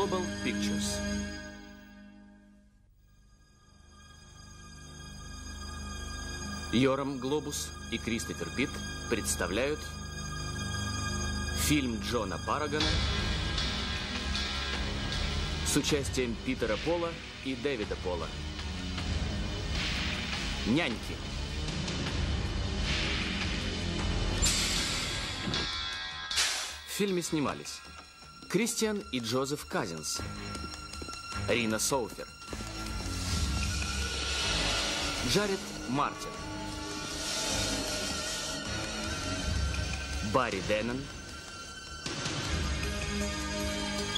Global Pictures. Йорам Глобус и Кристофер Питт представляют фильм Джона Парагона с участием Питера Пола и Дэвида Пола. Няньки. В фильме снимались Кристиан и Джозеф Казинс, Рина Софер, Джаред Мартин, Барри Деннен,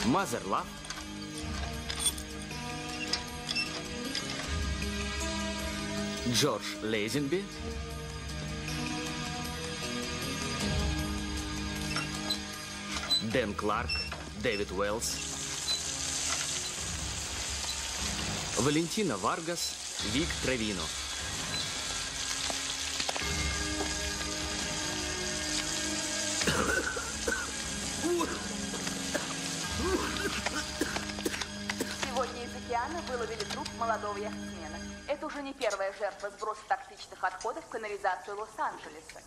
Мазер Лап, Джордж Лейзенби, Дэн Кларк, Дэвид Уэллс, Валентина Варгас, Вик Травино. Сегодня из океана выловили труп молодого яхтсмена. Это уже не первая жертва сброса токсичных отходов в канализацию Лос-Анджелеса.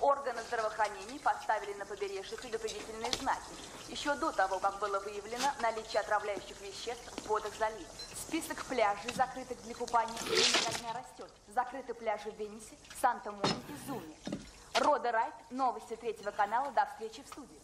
Органы здравоохранения поставили на побережье предупредительные знаки еще до того, как было выявлено наличие отравляющих веществ в водах залива. Список пляжей, закрытых для купания, время дня растет. Закрыты пляжи в Венесе, Санта-Монике, Зуме. Рода Райт, новости третьего канала, до встречи в студии.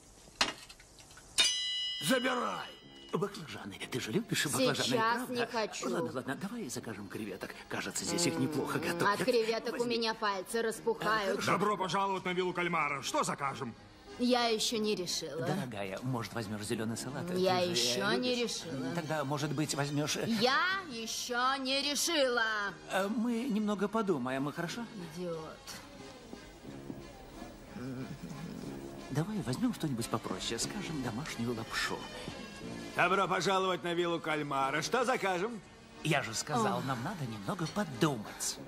Забирай! Баклажаны. Ты же любишь баклажаны? Сейчас не хочу. Ладно, ладно, давай закажем креветок. Кажется, здесь их неплохо готовят. От креветок у меня пальцы распухают. Добро пожаловать на виллу кальмара. Что закажем? Я еще не решила. Дорогая, может, возьмешь зеленый салат? Я еще не решила. Тогда, может быть, возьмешь... Я еще не решила. Мы немного подумаем, хорошо? Идиот. Давай возьмем что-нибудь попроще. Скажем, домашнюю лапшу. Добро пожаловать на виллу кальмара. Что закажем? Я же сказал, нам надо немного подумать.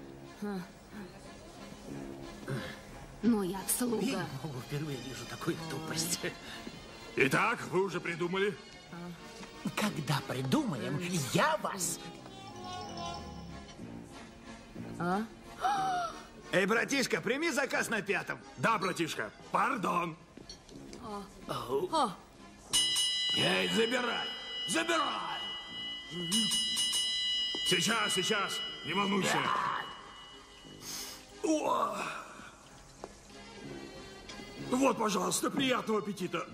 Ну, я обслуга. Я впервые вижу такую тупость. Итак, вы уже придумали? Когда придумаем, я вас... Эй, братишка, прими заказ на пятом. Да, братишка. Пардон. Эй, забирай! Забирай! Сейчас, сейчас! Не волнуйся! О! Вот, пожалуйста, приятного аппетита!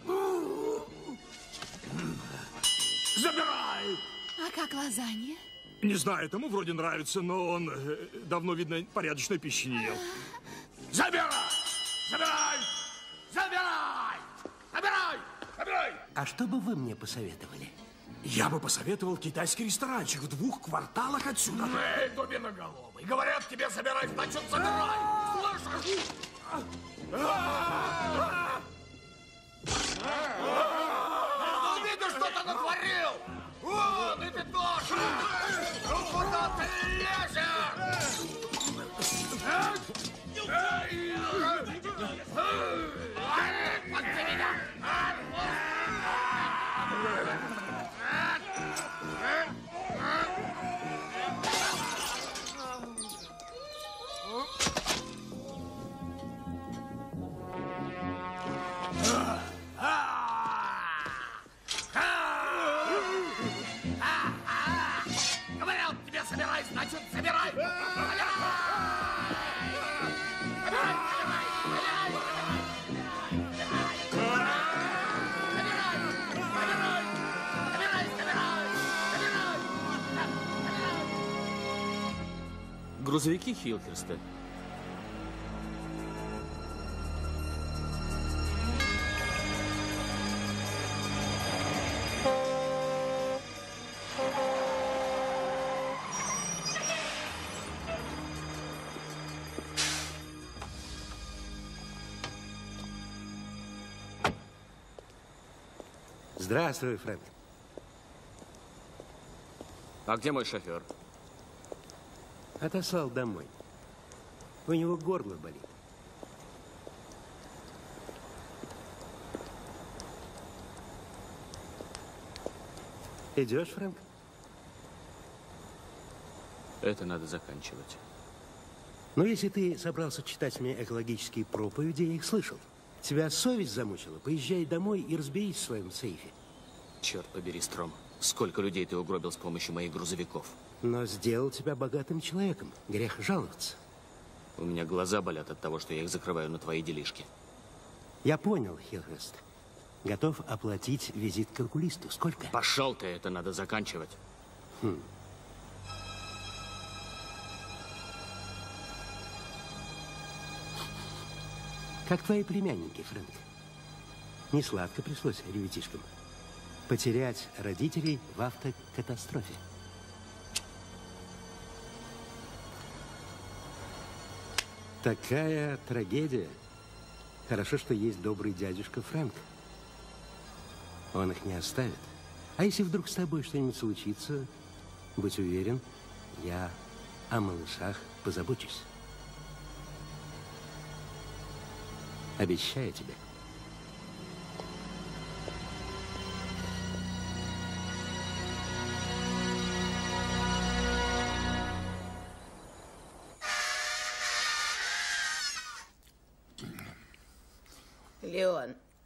Забирай! А как лазанья? Не знаю, тому вроде нравится, но он давно, видно, порядочной пищи не ел. Забирай! Забирай! Забирай! Забирай! А что бы вы мне посоветовали? Я бы посоветовал китайский ресторанчик в 2 кварталах отсюда. Эй, дубиноголовый, говорят тебе собирай, значит собирай. Слышишь? Ну видно, что ты натворил. Вон, и ты тоже. Ну куда ты лезешь? Говорил тебе, собирай, значит, собирай! Грузовики Хилхерста. Здравствуй, Фрэнк. А где мой шофер? Отослал домой. У него горло болит. Идешь, Фрэнк? Это надо заканчивать. Но если ты собрался читать мне экологические проповеди, я их слышал. Тебя совесть замучила? Поезжай домой и разберись в своем сейфе. Черт побери, Стром. Сколько людей ты угробил с помощью моих грузовиков. Но сделал тебя богатым человеком. Грех жаловаться. У меня глаза болят от того, что я их закрываю на твои делишки. Я понял, Хилхерст. Готов оплатить визит к окулисту. Сколько? Пошел ты, это надо заканчивать. Как твои племянники, Фрэнк. Не сладко пришлось ребятишкам. Потерять родителей в автокатастрофе. Такая трагедия. Хорошо, что есть добрый дядюшка Фрэнк. Он их не оставит. А если вдруг с тобой что-нибудь случится, будь уверен, я о малышах позабочусь. Обещаю тебе.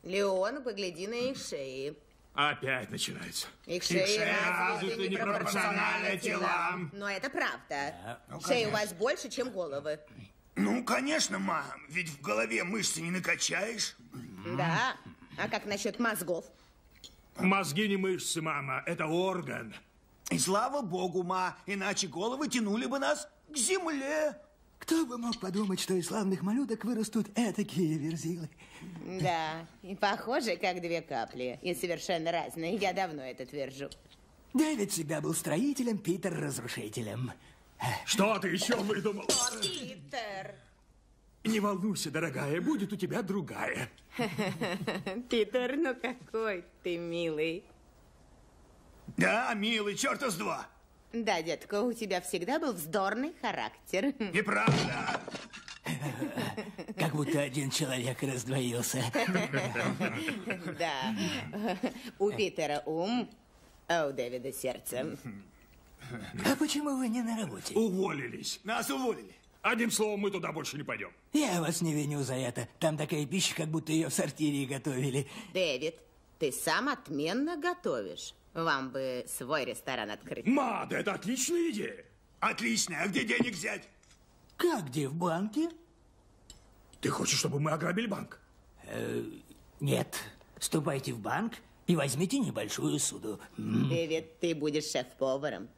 Леон, погляди на их шеи. Опять начинается. Их шеи развиты непропорционально телам. Но это правда. Да. Шеи у вас больше, чем головы. Ну, конечно, мам. Ведь в голове мышцы не накачаешь. Да. А как насчет мозгов? Мозги не мышцы, мама. Это орган. И слава богу, ма. Иначе головы тянули бы нас к земле. Кто бы мог подумать, что из славных малюток вырастут этакие верзилы. Да, и похоже, как две капли. И совершенно разные, я давно это твержу. Дэвид всегда был строителем, Питер – разрушителем. Что ты еще выдумал? Питер! Не волнуйся, дорогая, будет у тебя другая. Питер, ну какой ты милый. Да, милый, черта с два. Да, детка, у тебя всегда был вздорный характер. Неправда! Как будто один человек раздвоился. Да. У Питера ум, а у Дэвида сердце. А почему вы не на работе? Уволились. Нас уволили. Одним словом, мы туда больше не пойдем. Я вас не виню за это. Там такая пища, как будто ее в сортире готовили. Дэвид, ты сам отменно готовишь. Вам бы свой ресторан открыть. Ма, да это отличная идея. Отличная. А где денег взять? Как где? В банке? Ты хочешь, чтобы мы ограбили банк? Нет. Ступайте в банк и возьмите небольшую суду. Дэвид, ты будешь шеф-поваром.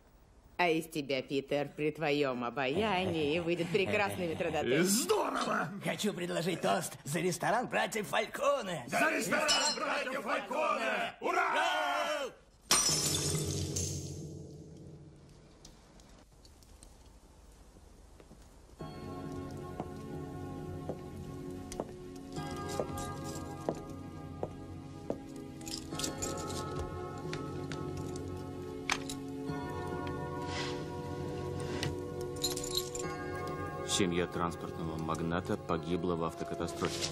А из тебя, Питер, при твоем обаянии выйдет прекрасный метродотель. Здорово! Хочу предложить тост за ресторан братьев Фальконе. За ресторан братьев Фальконе! Ура! Семья транспортного магната погибла в автокатастрофе.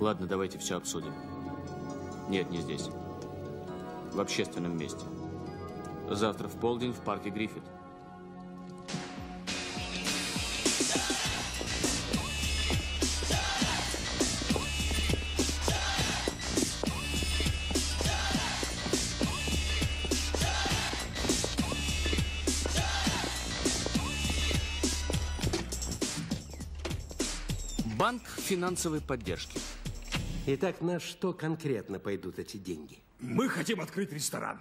Ладно, давайте все обсудим. Нет, не здесь. В общественном месте. Завтра в полдень в парке Гриффит. Банк финансовой поддержки. Итак, на что конкретно пойдут эти деньги? Мы хотим открыть ресторан.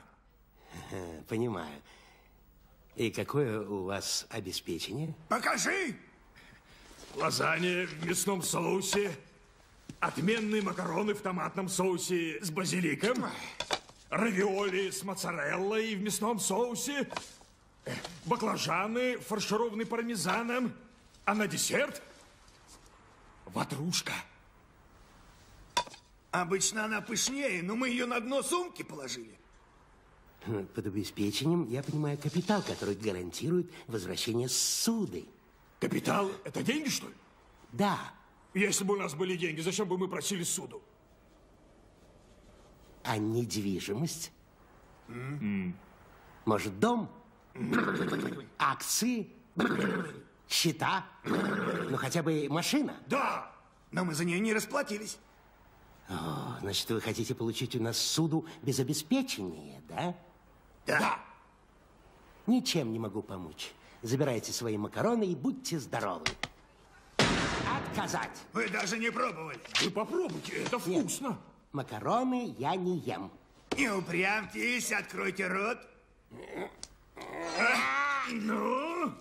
Понимаю. И какое у вас обеспечение? Покажи! Лазанья в мясном соусе, Отменные макароны в томатном соусе с базиликом. Равиоли с моцареллой в мясном соусе. Баклажаны, фаршированные пармезаном. А на десерт ватрушка. Обычно она пышнее, но мы ее на дно сумки положили. Под обеспечением я понимаю капитал, который гарантирует возвращение суды. Капитал – это деньги, что ли? Да. Если бы у нас были деньги, зачем бы мы просили суду? А недвижимость? Может, дом? Акции? Счета? Ну, хотя бы машина? Да! Но мы за нее не расплатились. О, значит, вы хотите получить у нас суду без обеспечения, да? Да! Ничем не могу помочь. Забирайте свои макароны и будьте здоровы. Отказать! Вы даже не пробовали. Вы попробуйте, это вкусно. Нет. Макароны я не ем. Не упрямьтесь, откройте рот. Ну,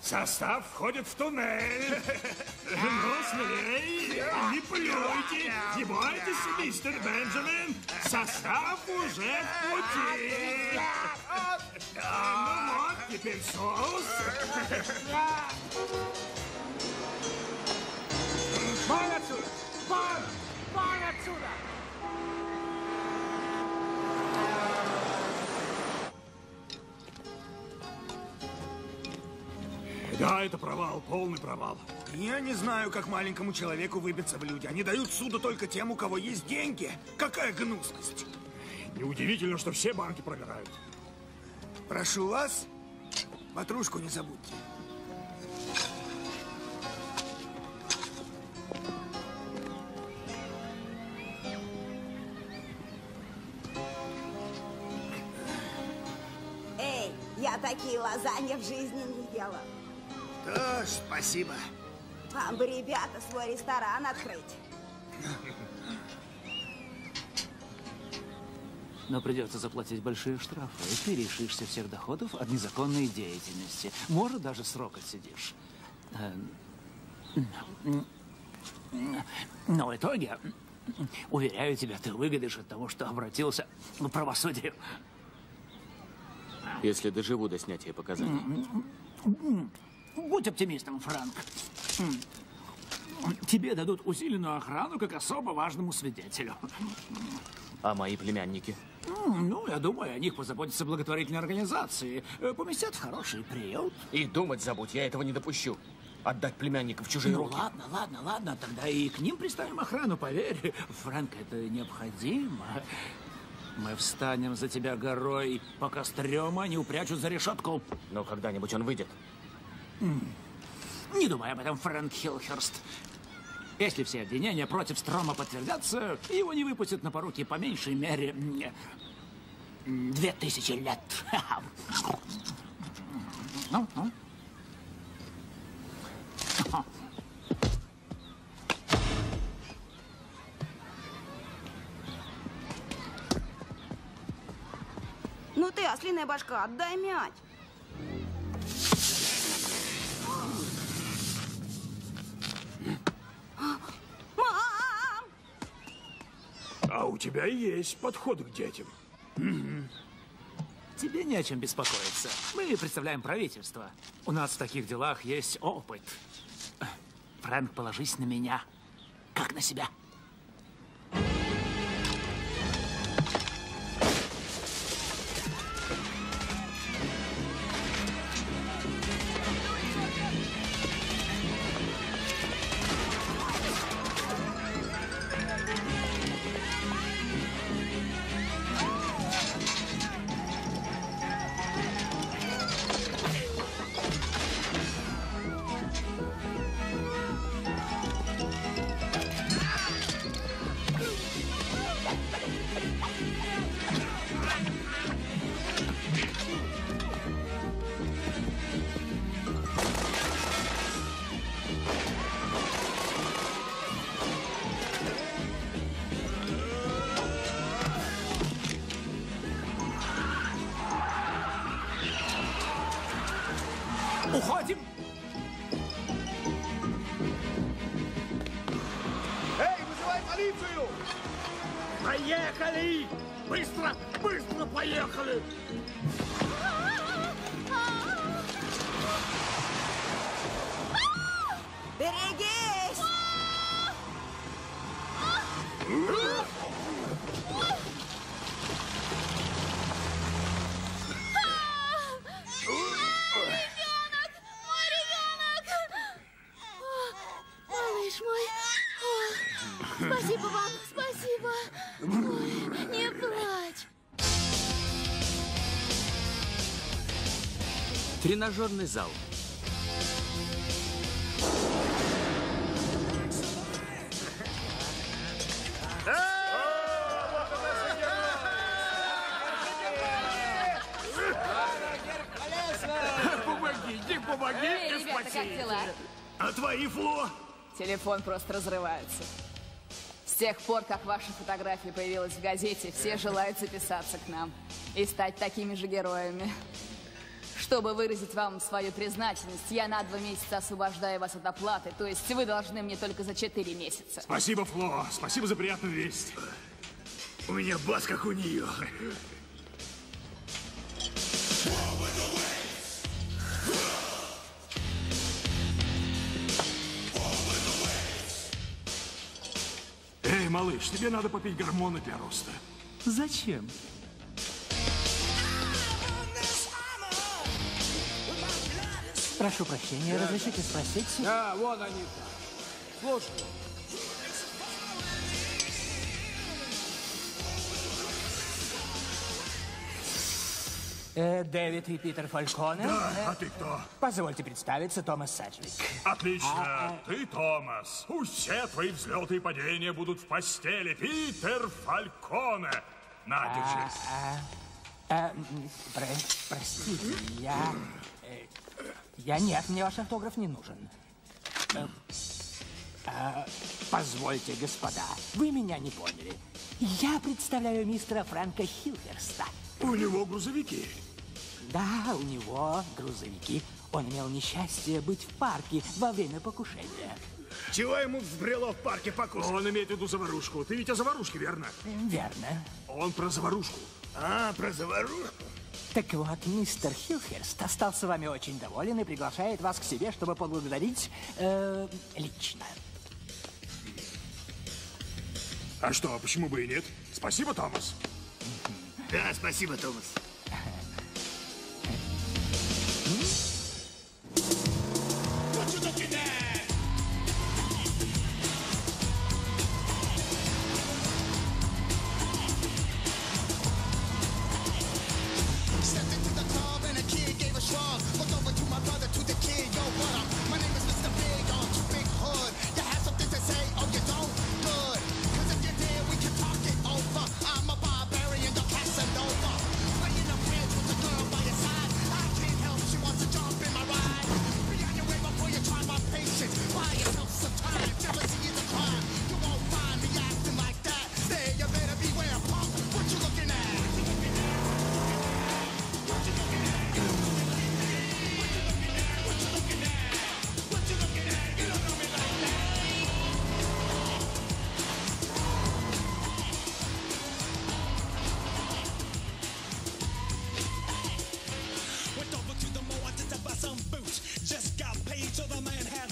состав входит в туннель. Ну, смелей, не плюйте. Не бойтесь, мистер Бенджамин. Состав уже в пути. Ну вот, теперь соус. Вон отсюда! Вон! Вон отсюда! Да, это провал, полный провал. Я не знаю, как маленькому человеку выбиться в люди. Они дают суду только тем, у кого есть деньги. Какая гнусность! Неудивительно, что все банки прогорают. Прошу вас, ватрушку не забудьте. Такие лазанья в жизни не ела. Тоже спасибо. Вам бы, ребята, свой ресторан открыть. Но придется заплатить большие штрафы, и ты лишишься всех доходов от незаконной деятельности. Может, даже срок отсидишь. Но в итоге, уверяю тебя, ты выгодишь от того, что обратился к правосудию. Если доживу до снятия показаний. Будь оптимистом, Фрэнк. Тебе дадут усиленную охрану как особо важному свидетелю. А мои племянники? Ну, я думаю, о них позаботятся благотворительные организации. Поместят в хороший приют. И думать забудь, я этого не допущу. Отдать племянников в чужие руки. Ладно, ладно, ладно, тогда и к ним приставим охрану, поверь. Фрэнк, это необходимо. Мы встанем за тебя горой, пока Стрёма не упрячут за решетку. Но когда-нибудь он выйдет. Не думай об этом, Фрэнк Хилхерст. Если все обвинения против Строма подтвердятся, его не выпустят на поруки по меньшей мере 2000 лет. Ну ты, ослиная башка, отдай мяч. Мам! А у тебя есть подход к детям. Тебе не о чем беспокоиться. Мы представляем правительство. У нас в таких делах есть опыт. Фрэнк, положись на меня, как на себя. Эй, вызывай полицию! быстро, быстро поехали! Берегись! Спасибо вам, спасибо. Ой, не плачь. Тренажерный зал. Помогите, помогите, спасите. Ребята, как дела? А твои, Фло? Телефон просто разрывается. С тех пор, как ваша фотография появилась в газете, все желают записаться к нам и стать такими же героями. Чтобы выразить вам свою признательность, я на 2 месяца освобождаю вас от оплаты, то есть вы должны мне только за 4 месяца. Спасибо, Фло. Спасибо за приятную весть. У меня бас, как у нее. Эй, малыш, тебе надо попить гормоны для роста. Зачем? Прошу прощения, разрешите спросить? Да, вон они. Слушай. Дэвид и Питер Фальконе. Да, а ты кто? Позвольте представиться, Томас Саджик. Отлично, ты Томас. Пусть все твои взлеты и падения будут в постели. Питер Фальконе. На, держись. Простите, я нет, мне ваш автограф не нужен. Позвольте, господа, вы меня не поняли. Я представляю мистера Фрэнка Хилхерста. У него грузовики. Да, у него грузовики. Он имел несчастье быть в парке во время покушения. Чего ему взбрело в парке покушать? Он имеет в виду заварушку. Ты ведь о заварушке, верно? Верно. Он про заварушку. А, про заварушку? Так вот, мистер Хилхерст остался вами очень доволен и приглашает вас к себе, чтобы поблагодарить лично. А что, почему бы и нет? Спасибо, Томас. Да, спасибо, Томас.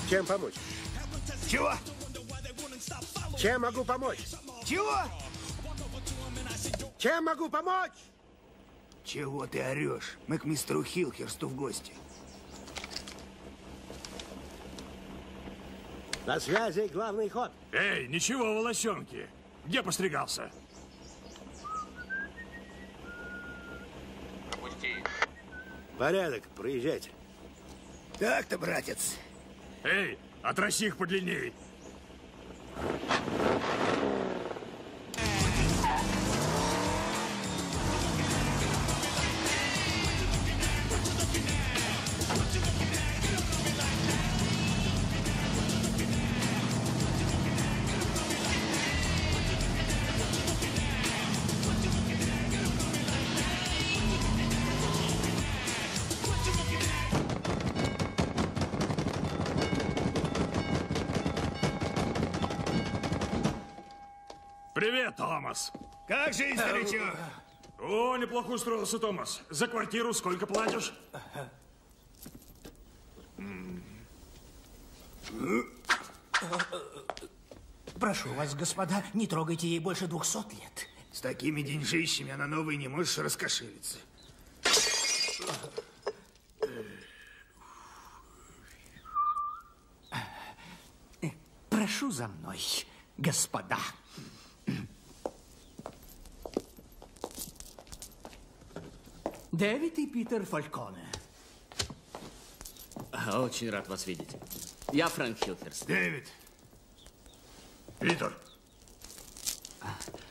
Чем помочь? Чего? Чем могу помочь? Чего? Чем могу помочь? Чего ты орешь? Мы к мистеру Хилхерсту в гости. На связи главный ход. Эй, ничего, волосенки. Где постригался? Пропусти. Порядок, проезжайте. Так-то, братец. Эй, отраси их подлинней. Привет, Томас. Как жизнь, старичок? О, неплохо устроился, Томас. За квартиру сколько платишь? Прошу вас, господа, не трогайте ей больше 200 лет. С такими деньжищами она новой не можешь раскошелиться. Прошу за мной, господа. Дэвид и Питер Фальконе. Очень рад вас видеть. Я Фрэнк Хилхерст. Дэвид. Питер.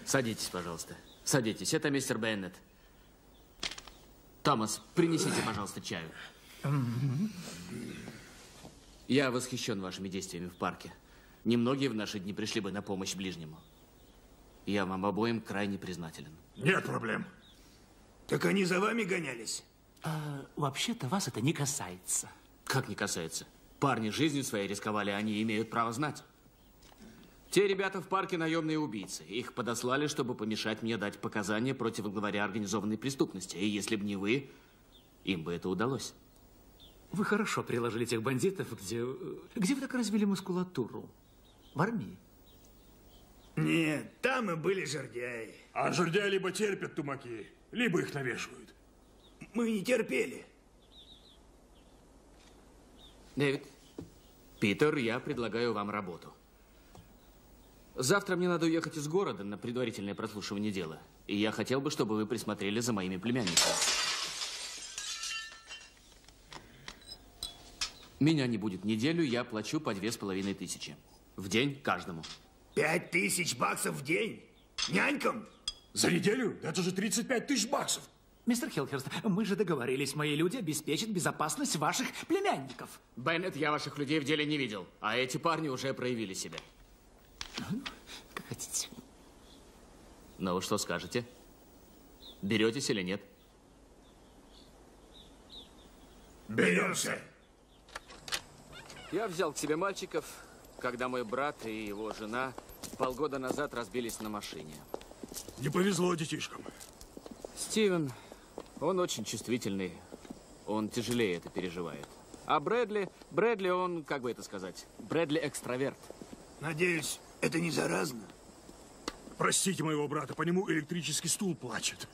Садитесь, пожалуйста. Садитесь. Это мистер Беннет. Томас, принесите, пожалуйста, чаю. Я восхищен вашими действиями в парке. Немногие в наши дни пришли бы на помощь ближнему. Я вам обоим крайне признателен. Нет проблем. Так они за вами гонялись? Вообще-то вас это не касается. Как не касается? Парни жизнью своей рисковали, они имеют право знать. Те ребята в парке наемные убийцы. Их подослали, чтобы помешать мне дать показания против главаря организованной преступности. И если бы не вы, им бы это удалось. Вы хорошо приложили тех бандитов, где вы так развили мускулатуру? В армии? Нет, там и были жердяи. А жердяи либо терпят тумаки, либо их навешивают. Мы не терпели. Дэвид, Питер, я предлагаю вам работу. Завтра мне надо уехать из города на предварительное прослушивание дела. И я хотел бы, чтобы вы присмотрели за моими племянниками. Меня не будет неделю, я плачу по 2500 в день каждому. 5000 баксов в день? Нянькам? За неделю? Это же 35 000 баксов. Мистер Хилхерст, мы же договорились, мои люди обеспечат безопасность ваших племянников. Беннет, я ваших людей в деле не видел, а эти парни уже проявили себя. Как хотите. Ну, что скажете? Беретесь или нет? Беремся. Я взял к себе мальчиков, когда мой брат и его жена полгода назад разбились на машине. Не повезло детишкам. Стивен, он очень чувствительный, он тяжелее это переживает. А Брэдли, он, как бы это сказать, Брэдли экстраверт. Надеюсь, это не заразно? Простите моего брата, по нему электрический стул плачет.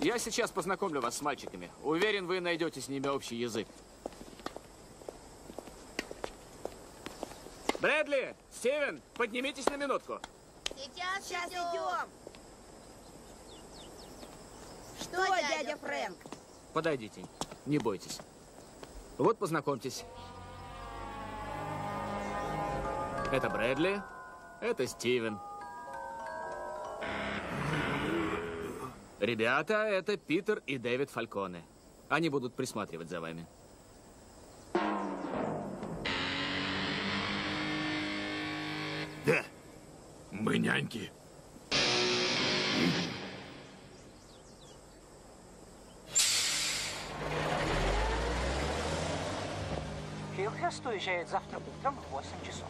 Я сейчас познакомлю вас с мальчиками. Уверен, вы найдете с ними общий язык. Брэдли, Стивен, поднимитесь на минутку. Сейчас идем. Что, дядя Фрэнк? Подойдите, не бойтесь. Вот, познакомьтесь. Это Брэдли, это Стивен. Ребята, это Питер и Дэвид Фальконе. Они будут присматривать за вами. Да, мы няньки. Хилхерст уезжает завтра утром в 8 часов.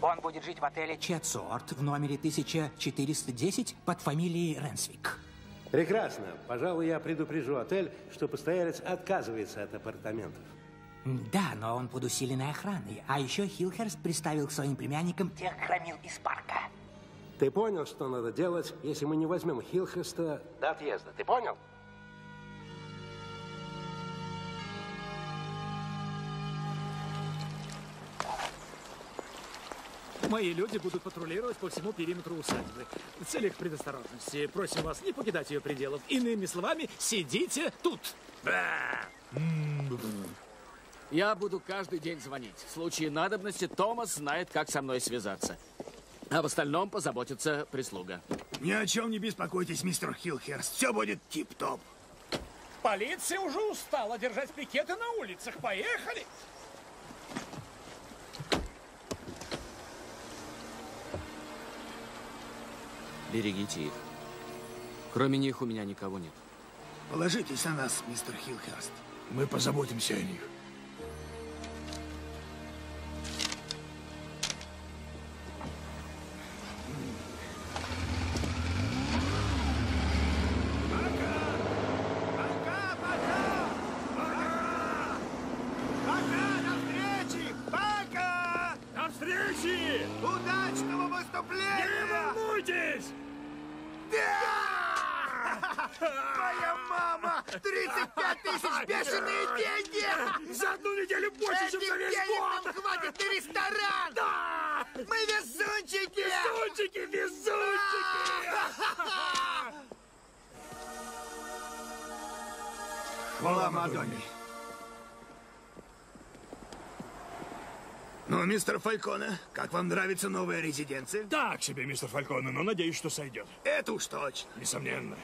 Он будет жить в отеле Четсуорт в номере 1410 под фамилией Ренсвик. Прекрасно. Пожалуй, я предупрежу отель, что постоялец отказывается от апартаментов. Да, но он под усиленной охраной. А еще Хилхерст приставил к своим племянникам тех громил из парка. Ты понял, что надо делать, если мы не возьмем Хилхерста до отъезда? Ты понял? Мои люди будут патрулировать по всему периметру усадьбы. В целях предосторожности просим вас не покидать ее пределов. Иными словами, сидите тут. Я буду каждый день звонить. В случае надобности Томас знает, как со мной связаться. А в остальном позаботится прислуга. Ни о чем не беспокойтесь, мистер Хилхерст. Все будет тип-топ. Полиция уже устала держать пикеты на улицах. Поехали! Берегите их. Кроме них у меня никого нет. Положитесь на нас, мистер Хилхерст. Мы позаботимся о них. Давление! Не волнуйтесь! Да! Моя мама! 35 тысяч бешеные деньги! За одну неделю больше, чем за весь год! Нам хватит на ресторан! Да! Мы везунчики! Везунчики, везунчики! Хвала Мадонне! Ну, мистер Фальконе, как вам нравится новая резиденция? Так себе, мистер Фальконе, но надеюсь, что сойдет. Это уж точно. Несомненно.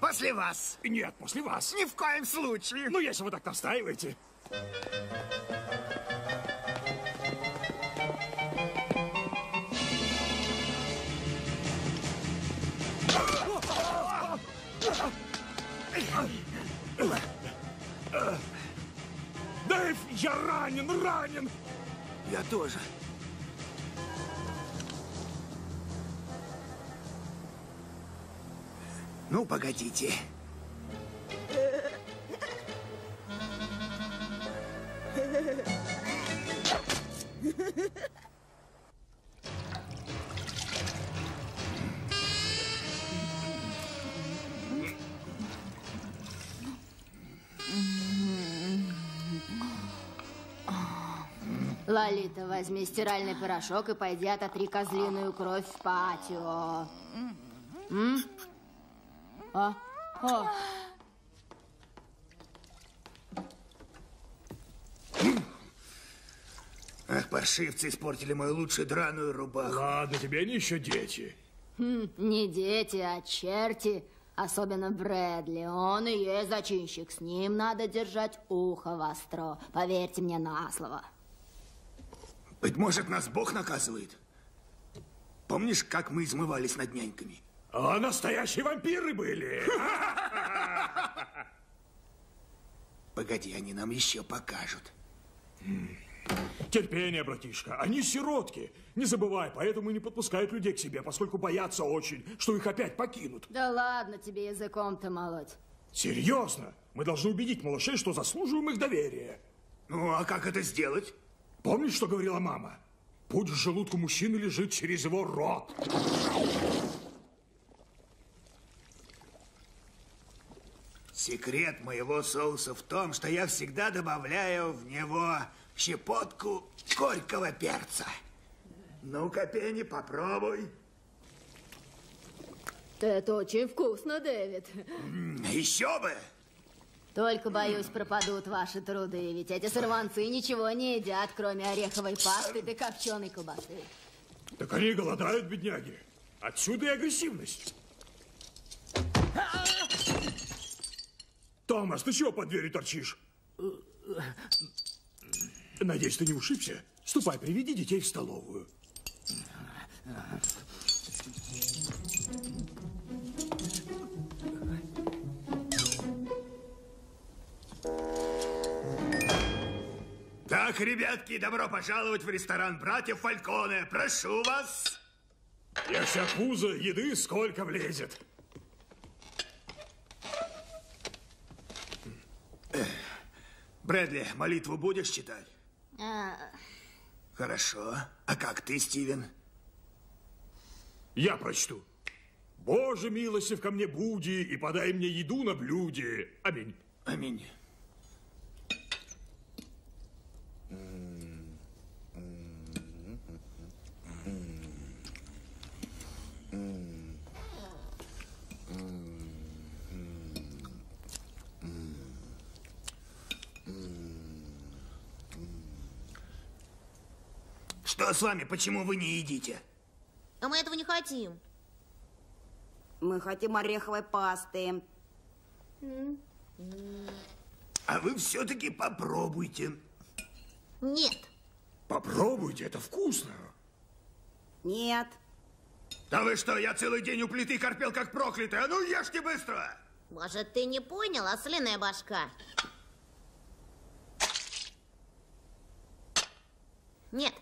После вас. Нет, после вас. Ни в коем случае. Ну, если вы так настаиваете. Дэйв, я ранен, ранен! Я тоже. Ну, погодите. Лолита, возьми стиральный порошок и пойди ототри козлиную кровь в патио. Ах, паршивцы испортили мою лучшую драную рубаху. Ладно, тебе они еще дети. Не дети, а черти. Особенно Брэдли. Он и есть зачинщик. С ним надо держать ухо востро. Поверьте мне на слово. Быть может, нас Бог наказывает? Помнишь, как мы измывались над няньками? А настоящие вампиры были! Погоди, они нам еще покажут. Терпение, братишка, они сиротки. Не забывай, поэтому не подпускают людей к себе, поскольку боятся очень, что их опять покинут. Да ладно тебе языком-то молоть. Серьезно? Мы должны убедить малышей, что заслуживаем их доверия. Ну, а как это сделать? Помнишь, что говорила мама? Путь в желудку мужчины лежит через его рот. Секрет моего соуса в том, что я всегда добавляю в него щепотку горького перца. Ну-ка, Пенни, попробуй. Это очень вкусно, Дэвид. Еще бы! Только, боюсь, пропадут ваши труды, ведь эти сорванцы ничего не едят, кроме ореховой пасты да копченой колбасы. Так они голодают, бедняги. Отсюда и агрессивность. Томас, ты чего под дверью торчишь? Надеюсь, ты не ушибся? Ступай, приведи детей в столовую. Так, ребятки, добро пожаловать в ресторан братьев Фальконе. Прошу вас. Я вся пузо, еды сколько влезет. Брэдли, молитву будешь читать? Хорошо. А как ты, Стивен? Я прочту. Боже милостив ко мне буди и подай мне еду на блюде. Аминь. Аминь. Что с вами? Почему вы не едите? А мы этого не хотим. Мы хотим ореховой пасты. А вы все-таки попробуйте. Нет. Попробуйте, это вкусно. Нет. Да вы что, я целый день у плиты корпел как проклятый. А ну ешьте быстро! Может, ты не понял, ослиная башка? Нет.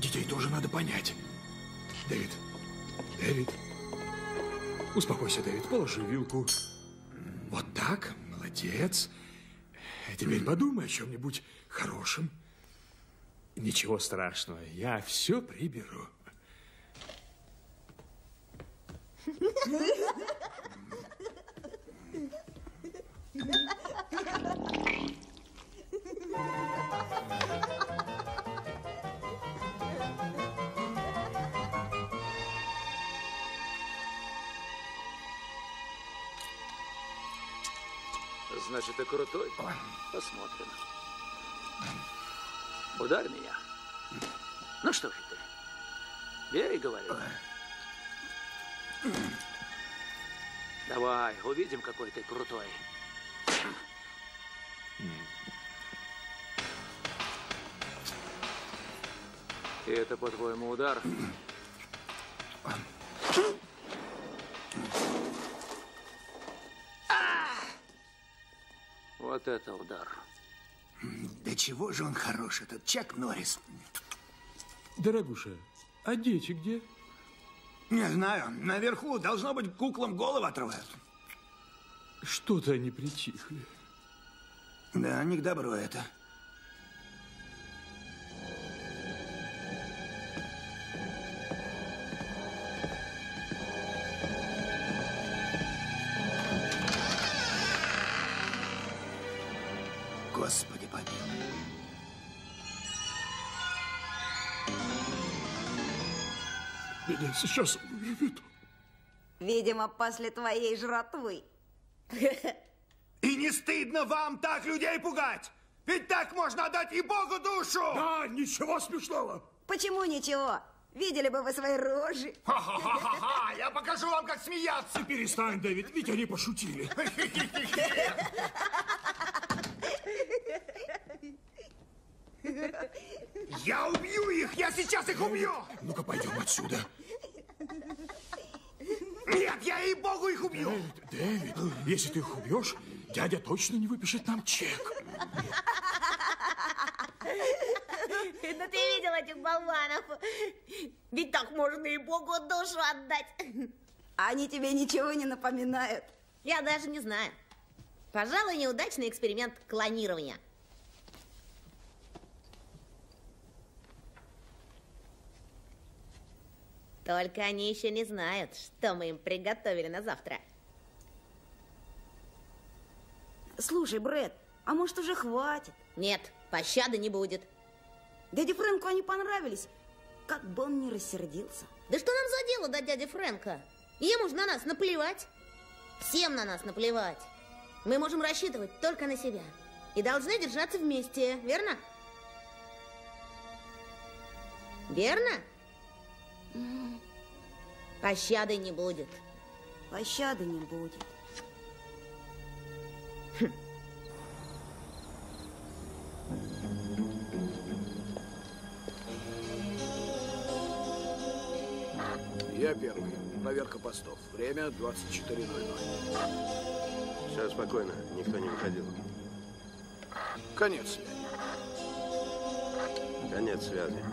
Детей тоже надо понять. Дэвид. Дэвид. Успокойся, Дэвид. Положи вилку. Вот так. Молодец. Теперь подумай о чем-нибудь хорошем. Ничего страшного. Я все приберу. Значит, ты крутой? Посмотрим. Ударь меня. Ну что же ты? Бей, говорю. Давай, увидим, какой ты крутой. И это, по-твоему, удар? Вот это удар. Да чего же он хорош, этот Чак Норрис. Дорогуша, а дети где? Не знаю. Наверху, должно быть, куклам голову отрывают. Что-то они притихли. Да, не к добру это. Господи, помилуй. Меня сейчас вырвет. Видимо, после твоей жратвы. И не стыдно вам так людей пугать? Ведь так можно отдать и Богу душу! Да, ничего смешного. Почему ничего? Видели бы вы свои рожи. Ха-ха-ха-ха-ха! Я покажу вам, как смеяться. Перестань, Дэвид, ведь они пошутили. Я убью их! Я сейчас их убью! Ну-ка, пойдем отсюда. Нет, я и Богу их убью! Дэвид, если ты их убьешь, дядя точно не выпишет нам чек. Ну ты видел этих болванов? Ведь так можно и Богу душу отдать. Они тебе ничего не напоминают. Я даже не знаю. Пожалуй, неудачный эксперимент клонирования. Только они еще не знают, что мы им приготовили на завтра. Слушай, Брэд, а может уже хватит? Нет, пощады не будет. Дяде Фрэнку они понравились. Как бы он ни рассердился. Да что нам за дело до дяди Фрэнка? Ему же на нас наплевать. Всем на нас наплевать. Мы можем рассчитывать только на себя. И должны держаться вместе, верно? Верно? Пощады не будет. Пощады не будет. Хм. Я первый. Проверка постов. Время 24:00. Все спокойно. Никто не выходил. Конец связи. Конец связи.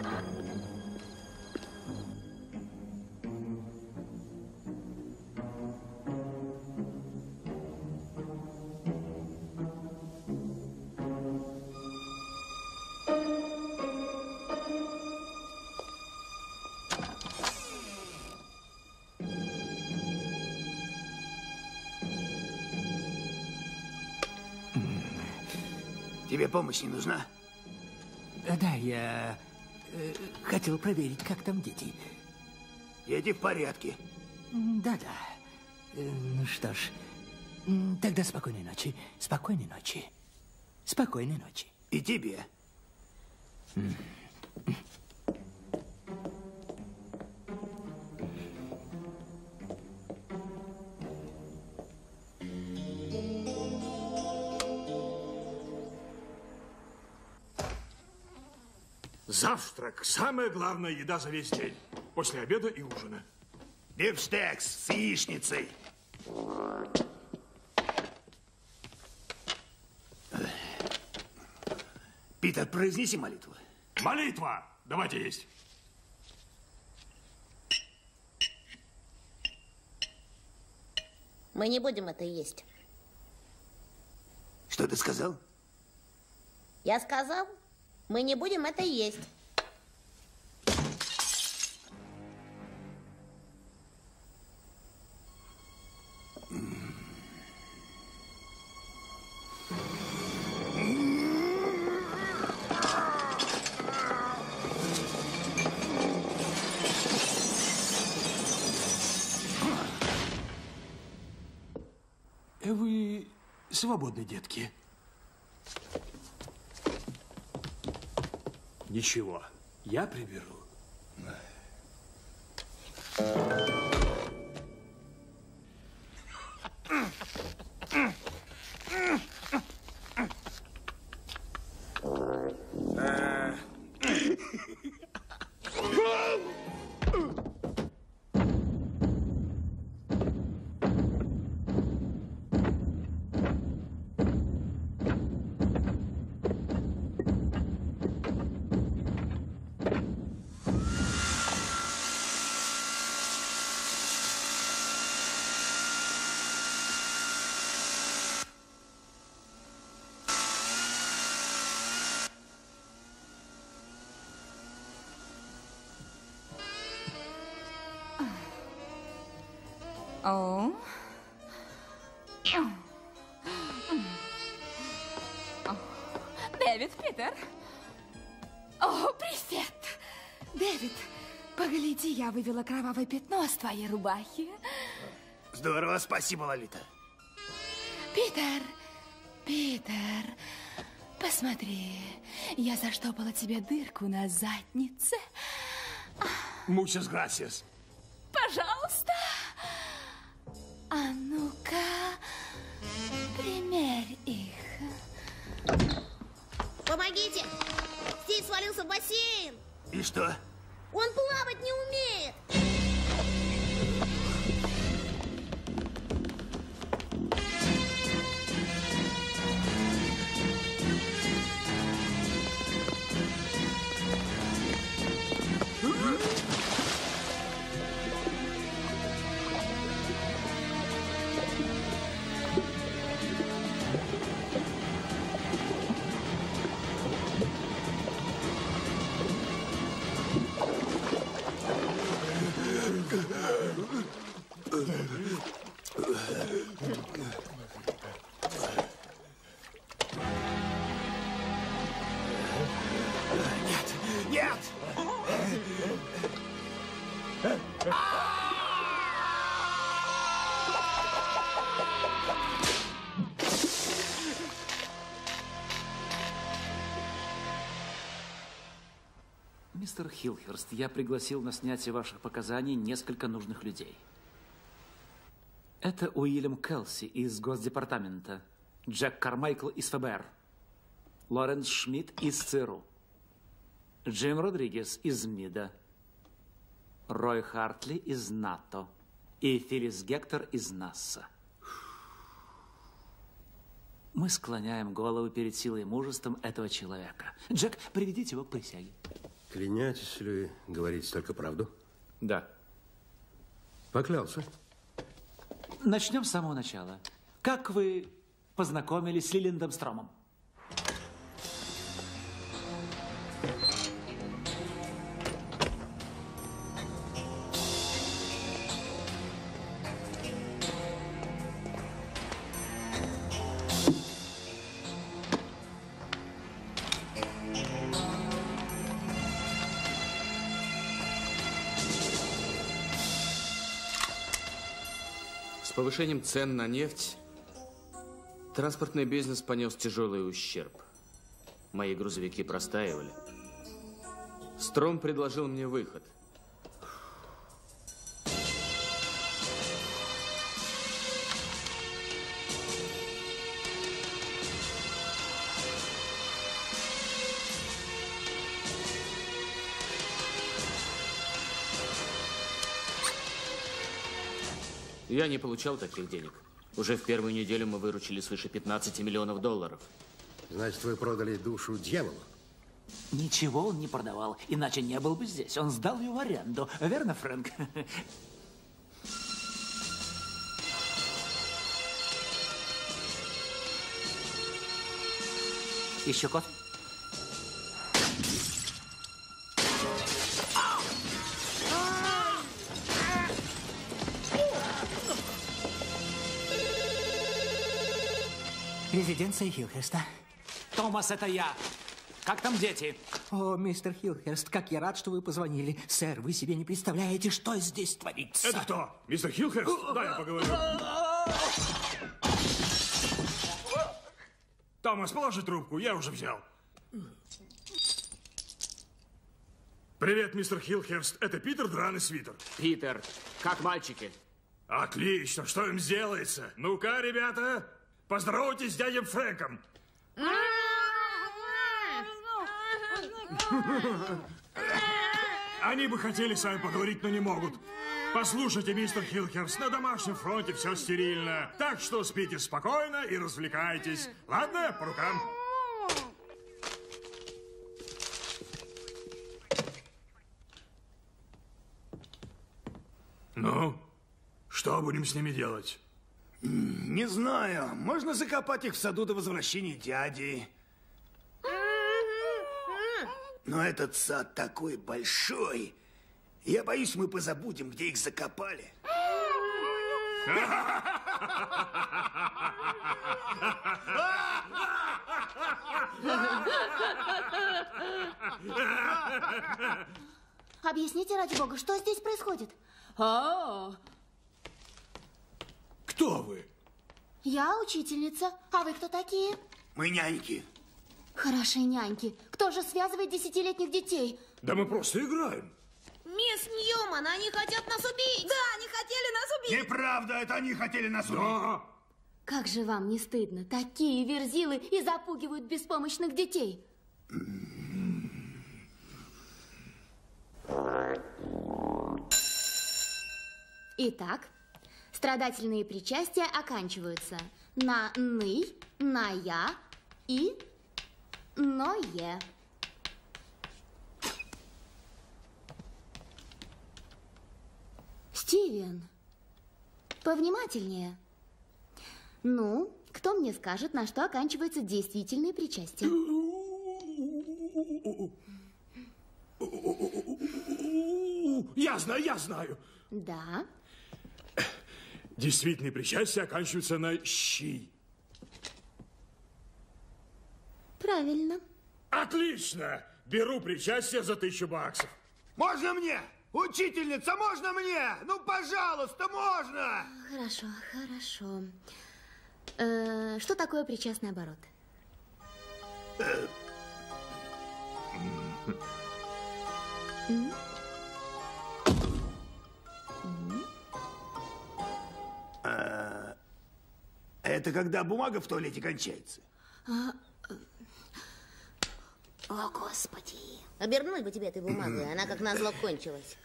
Тебе помощь не нужна? Да, я хотел проверить, как там дети. Дети в порядке. Да-да. Ну что ж, тогда спокойной ночи. Спокойной ночи. Спокойной ночи. И тебе. Завтрак – самая главная еда за весь день. После обеда и ужина. Бифштекс с яичницей. Питер, произнеси молитву. Молитва! Давайте есть. Мы не будем это есть. Что ты сказал? Я сказал, мы не будем это есть. Вы свободны, детки. Ничего, я приберу. Oh. Дэвид, Питер. О, привет. Дэвид, погляди, я вывела кровавое пятно с твоей рубахи. Здорово, спасибо, Лолита. Питер, Питер, посмотри, я заштопала тебе дырку на заднице. Muchas gracias. Пожалуйста. А ну-ка, примерь их. Помогите! Стив свалился в бассейн! И что? Он плавать не умеет! Мистер Хилхерст, я пригласил на снятие ваших показаний несколько нужных людей. Это Уильям Келси из Госдепартамента, Джек Кармайкл из ФБР, Лоренс Шмидт из ЦРУ, Джим Родригес из МИДа, Рой Хартли из НАТО и Фирис Гектор из НАСА. Мы склоняем голову перед силой и мужеством этого человека. Джек, приведите его к присяге. Клянетесь ли говорить только правду? Да. Поклялся. Начнем с самого начала. Как вы познакомились с Лилиндом Стромом? С повышением цен на нефть транспортный бизнес понес тяжелый ущерб. Мои грузовики простаивали. Стром предложил мне выход. Я не получал таких денег. Уже в первую неделю мы выручили свыше 15 миллионов долларов. Значит, вы продали душу дьяволу? Ничего он не продавал, иначе не был бы здесь. Он сдал ее в аренду. Верно, Фрэнк? Еще кофе? Резиденция Хилхерста. Томас, это я. Как там дети? О, мистер Хилхерст, как я рад, что вы позвонили. Сэр, вы себе не представляете, что здесь творится. Это кто? Мистер Хилхерст? Да, я поговорю. Томас, положи трубку, я уже взял. Привет, мистер Хилхерст. Это Питер Драный Свитер. Питер, как мальчики? Отлично, что им сделается? Ну-ка, ребята, поздоровайтесь с дядей Фрэнком. Они бы хотели с вами поговорить, но не могут. Послушайте, мистер Хилхерст, на домашнем фронте все стерильно. Так что спите спокойно и развлекайтесь. Ладно, по рукам. Ну, что будем с ними делать? Не знаю. Можно закопать их в саду до возвращения дяди. Но этот сад такой большой. Я боюсь, мы позабудем, где их закопали. Объясните, ради бога, что здесь происходит? Кто вы? Я учительница. А вы кто такие? Мы няньки. Хорошие няньки. Кто же связывает десятилетних детей? Да мы просто играем. Мисс Ньюман, они хотят нас убить. Да, они хотели нас убить. Неправда, это они хотели нас убить. Да. Как же вам не стыдно? Такие верзилы и запугивают беспомощных детей. Итак, страдательные причастия оканчиваются на «ны», на «я» и... но е. Стивен, повнимательнее. Ну, кто мне скажет, на что оканчивается действительное причастие? Я знаю. Да. Действительные причастия оканчиваются на щи. Правильно. Отлично! Беру причастие за 1000 баксов. Можно мне? Учительница, можно мне? Ну, пожалуйста, можно! Хорошо, хорошо. Что такое причастный оборот? Это когда бумага в туалете кончается. О, Господи. Обернуть бы тебе этой бумагой, она как назло кончилась.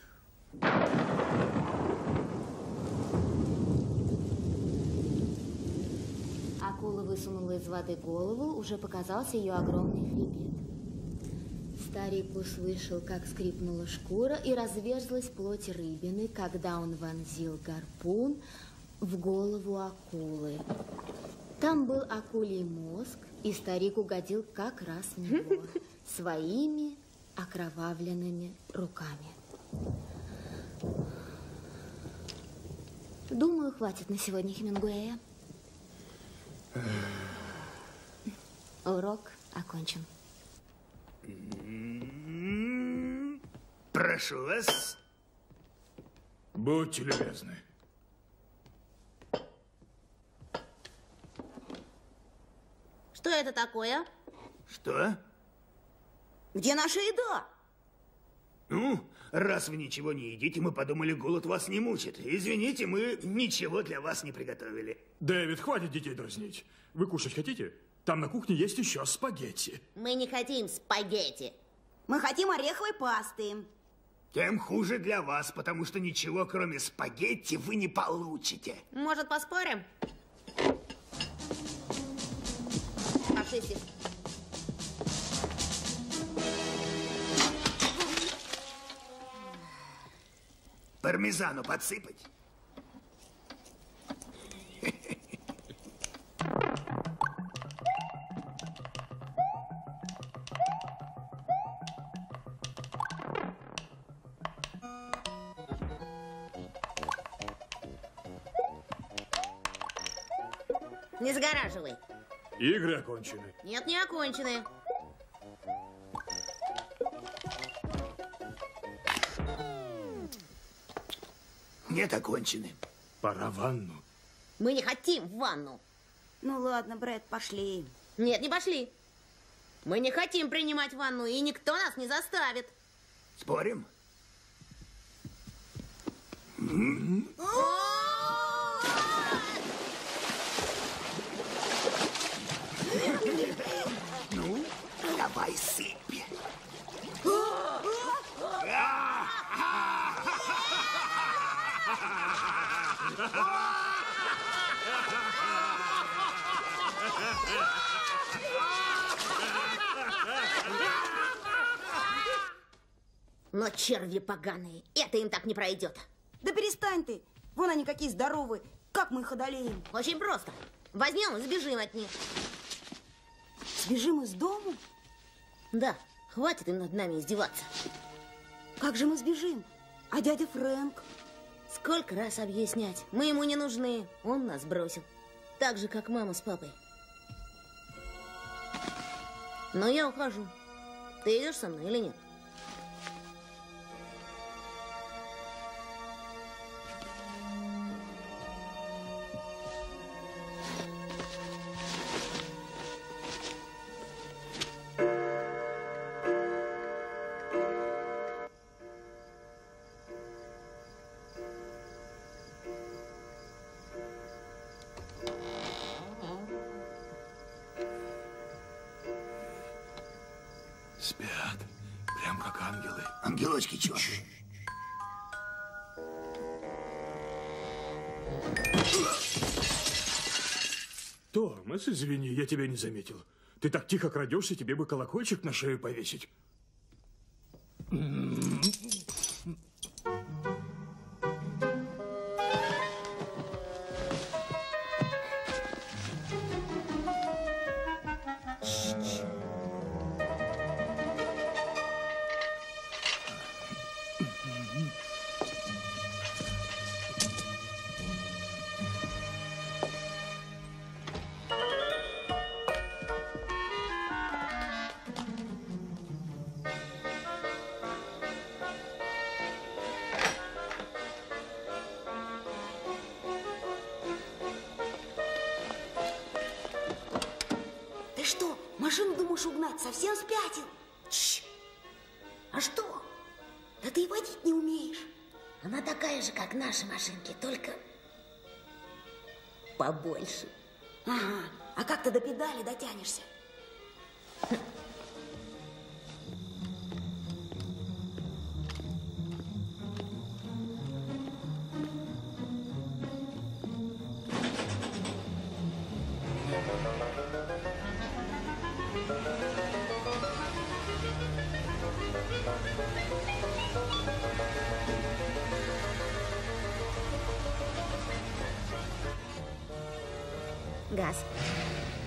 Акула высунула из воды голову, уже показался ее огромный хребет. Старик услышал, как скрипнула шкура и разверзлась плоть рыбины, когда он вонзил гарпун в голову акулы. Там был акулий мозг, и старик угодил как раз в него своими окровавленными руками. Думаю, хватит на сегодня Хемингуэя. Урок окончен. Прошу вас. Будьте любезны. Что это такое? Что? Где наша еда? Ну, раз вы ничего не едите, мы подумали, голод вас не мучит. Извините, мы ничего для вас не приготовили. Дэвид, хватит детей дразнить. Вы кушать хотите? Там на кухне есть еще спагетти. Мы не хотим спагетти. Мы хотим ореховой пасты. Тем хуже для вас, потому что ничего, кроме спагетти, вы не получите. Может, поспорим? Пармезану подсыпать? Не загораживай. Игры окончены. Нет, не окончены. Нет, окончены. Пора в ванну. Мы не хотим в ванну. Ну ладно, Брэд, пошли. Нет, не пошли. Мы не хотим принимать ванну, и никто нас не заставит. Спорим? Ну, давай сыпь. Но черви поганые, это им так не пройдет. Да перестань ты. Вон они какие здоровые. Как мы их одолеем? Очень просто. Возьмем и сбежим от них. Сбежим из дома? Да, хватит им над нами издеваться. Как же мы сбежим? А дядя Фрэнк? Сколько раз объяснять? Мы ему не нужны. Он нас бросил. Так же, как мама с папой. Но я ухожу. Ты идешь со мной или нет? Томас, извини, я тебя не заметил. Ты так тихо крадешься, тебе бы колокольчик на шею повесить. Совсем спятил. Чш. А что? Да ты и водить не умеешь. Она такая же, как наши машинки, только побольше. Ага. А как ты до педали дотянешься?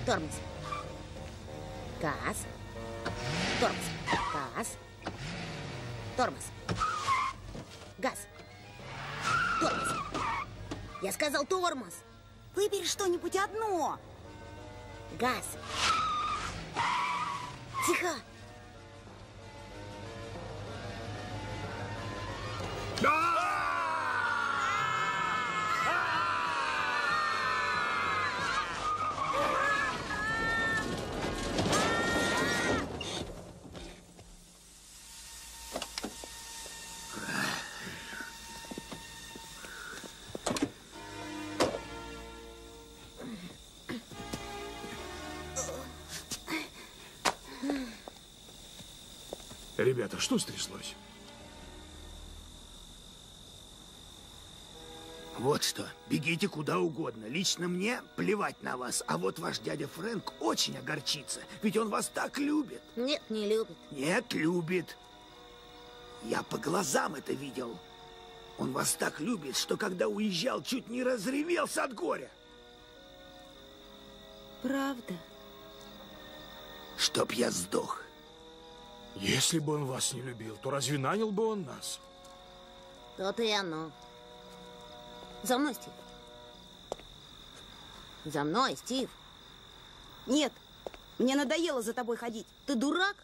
Тормоз. Газ. Тормоз. Газ. Тормоз. Газ. Тормоз. Я сказал тормоз. Выбери что-нибудь одно. Газ. Тихо. Ребята, что стряслось? Вот что, бегите куда угодно. Лично мне плевать на вас. А вот ваш дядя Фрэнк очень огорчится. Ведь он вас так любит. Нет, не любит. Нет, любит. Я по глазам это видел. Он вас так любит, что когда уезжал, чуть не разревелся от горя. Правда? Чтоб я сдох. Если бы он вас не любил, то разве нанял бы он нас? То-то и оно. За мной, Стив. За мной, Стив. Нет, мне надоело за тобой ходить. Ты дурак?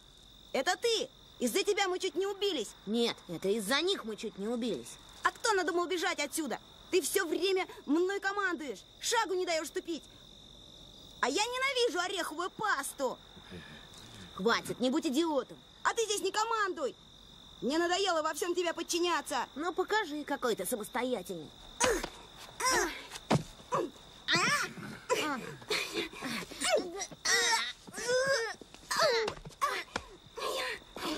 Это ты! Из-за тебя мы чуть не убились. Нет, это из-за них мы чуть не убились. А кто надумал бежать отсюда? Ты все время мной командуешь. Шагу не даешь ступить. А я ненавижу ореховую пасту. Хватит, не будь идиотом. А ты здесь не командуй. Мне надоело во всем тебя подчиняться. Ну покажи, какой ты самостоятельный.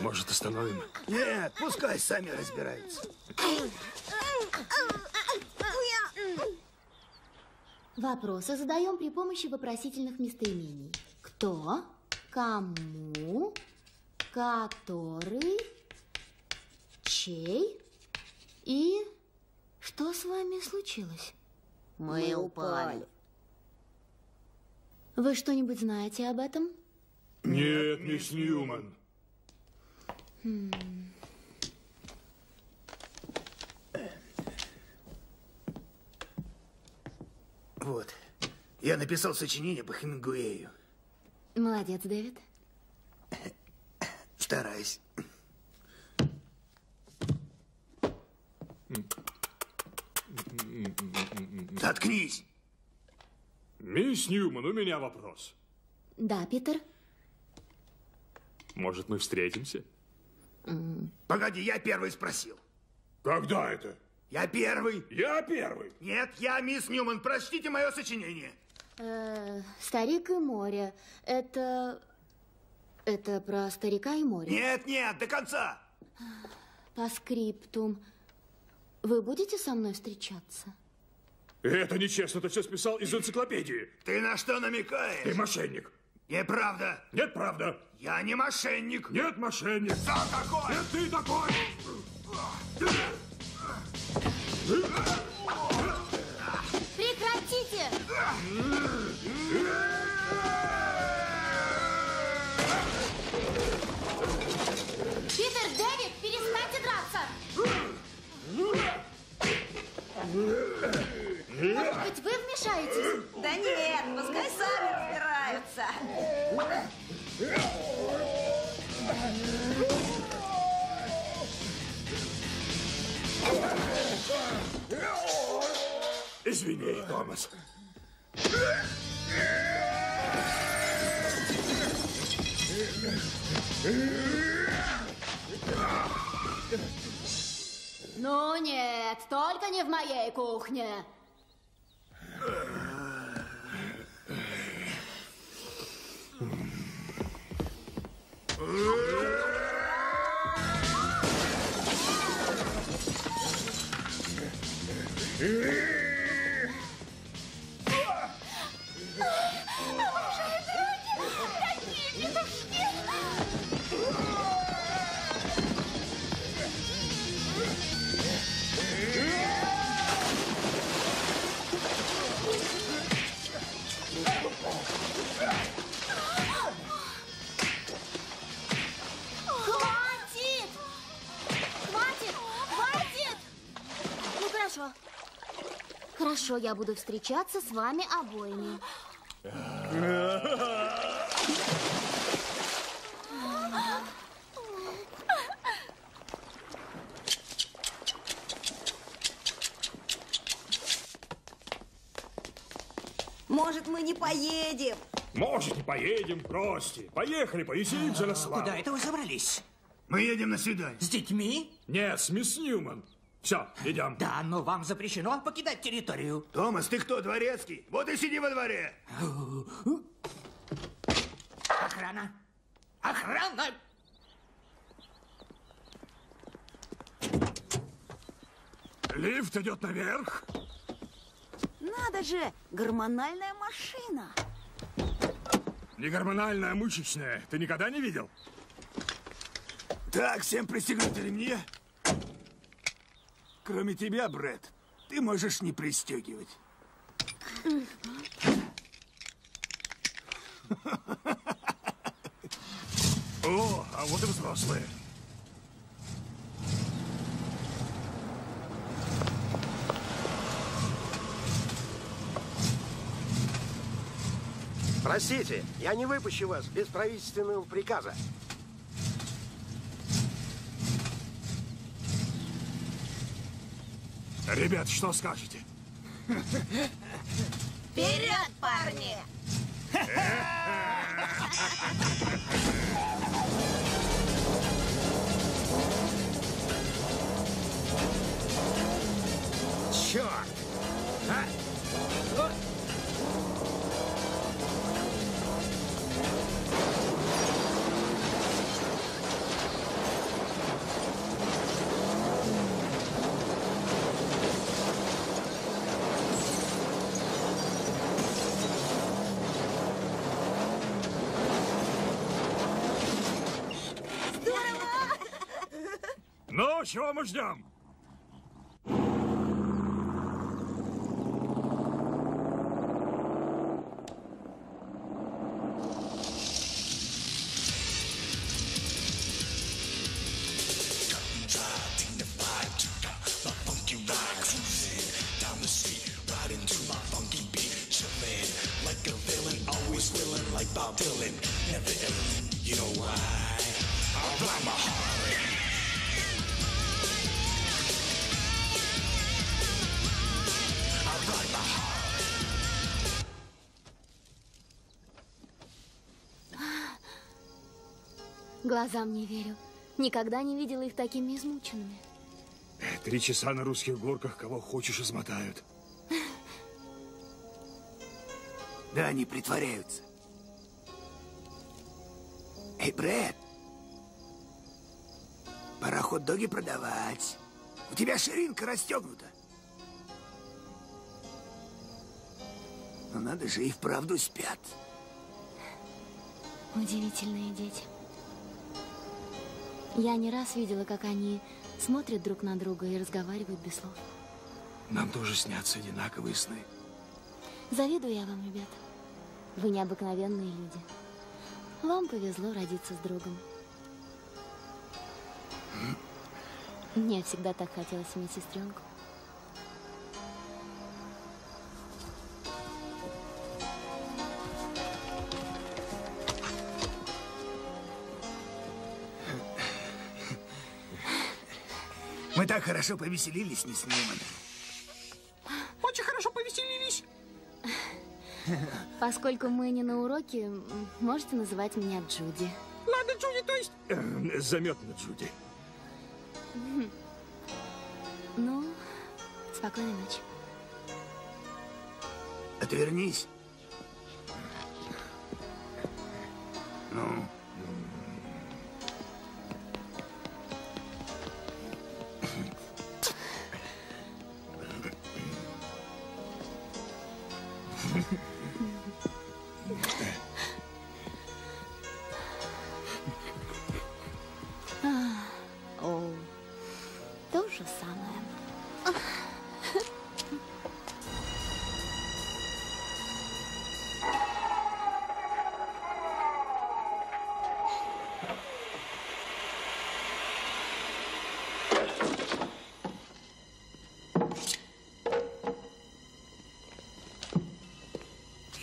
Может, остановим? Нет, пускай сами разбираются. Вопросы задаем при помощи вопросительных местоимений. Кто, кому, который, чей и что с вами случилось? Мы упали. Вы что-нибудь знаете об этом? Нет, мисс Ньюман. Вот, я написал сочинение по Хемингуэю. Молодец, Дэвид. Стараюсь. Заткнись! Мисс Ньюман, у меня вопрос. Да, Питер? Может, мы встретимся? Погоди, я первый спросил. Когда это? Я первый. Я первый. Нет, я мисс Ньюман. Прочтите мое сочинение. Старик и море. Это про старика и море. Нет, нет, до конца. По скриптум. Вы будете со мной встречаться? Это нечестно, ты все списал из энциклопедии. Ты на что намекаешь? Ты мошенник. Неправда. Нет, правда. Я не мошенник. Нет, мошенник. Кто такой? Нет, ты такой. Прекратите. Питер, Дэвид, перестаньте драться. Может быть, вы вмешаетесь? Да нет, пускай сами разбираются. Извини, Томас. Ну нет, только не в моей кухне. Хорошо, я буду встречаться с вами обоими. Может, мы не поедем? Может, не поедем, прости. Поехали, повеселимся на славу. Куда это вы собрались? Мы едем на свидание. С детьми? Нет, с мисс Ньюман. Все, идем. Да, но вам запрещено покидать территорию. Томас, ты кто, дворецкий? Вот и сиди во дворе. Охрана! Охрана! Лифт идет наверх. Надо же, гормональная машина. Не гормональная, а мышечная. Ты никогда не видел? Так, всем пристегнуть ремни. Кроме тебя, Брэд, ты можешь не пристегивать. О, а вот и взрослые. Простите, я не выпущу вас без правительственного приказа. Ребят, что скажете? Вперед, парни! Черт! А? Ну, чего мы ждем? Глазам не верю. Никогда не видела их такими измученными. 3 часа на русских горках кого хочешь измотают. Да они притворяются. Эй, Брэд, пора хот-доги продавать. У тебя ширинка расстегнута. Но надо же, и вправду спят. Удивительные дети. Я не раз видела, как они смотрят друг на друга и разговаривают без слов. Нам тоже снятся одинаковые сны. Завидую я вам, ребята. Вы необыкновенные люди. Вам повезло родиться с другом. Мне всегда так хотелось иметь сестренку. Мы так хорошо повеселились, не снимаем. Очень хорошо повеселились. Поскольку мы не на уроке, можете называть меня Джуди. Ладно, Джуди, то есть... Заметно, Джуди. Ну, спокойной ночи. Отвернись. Ну...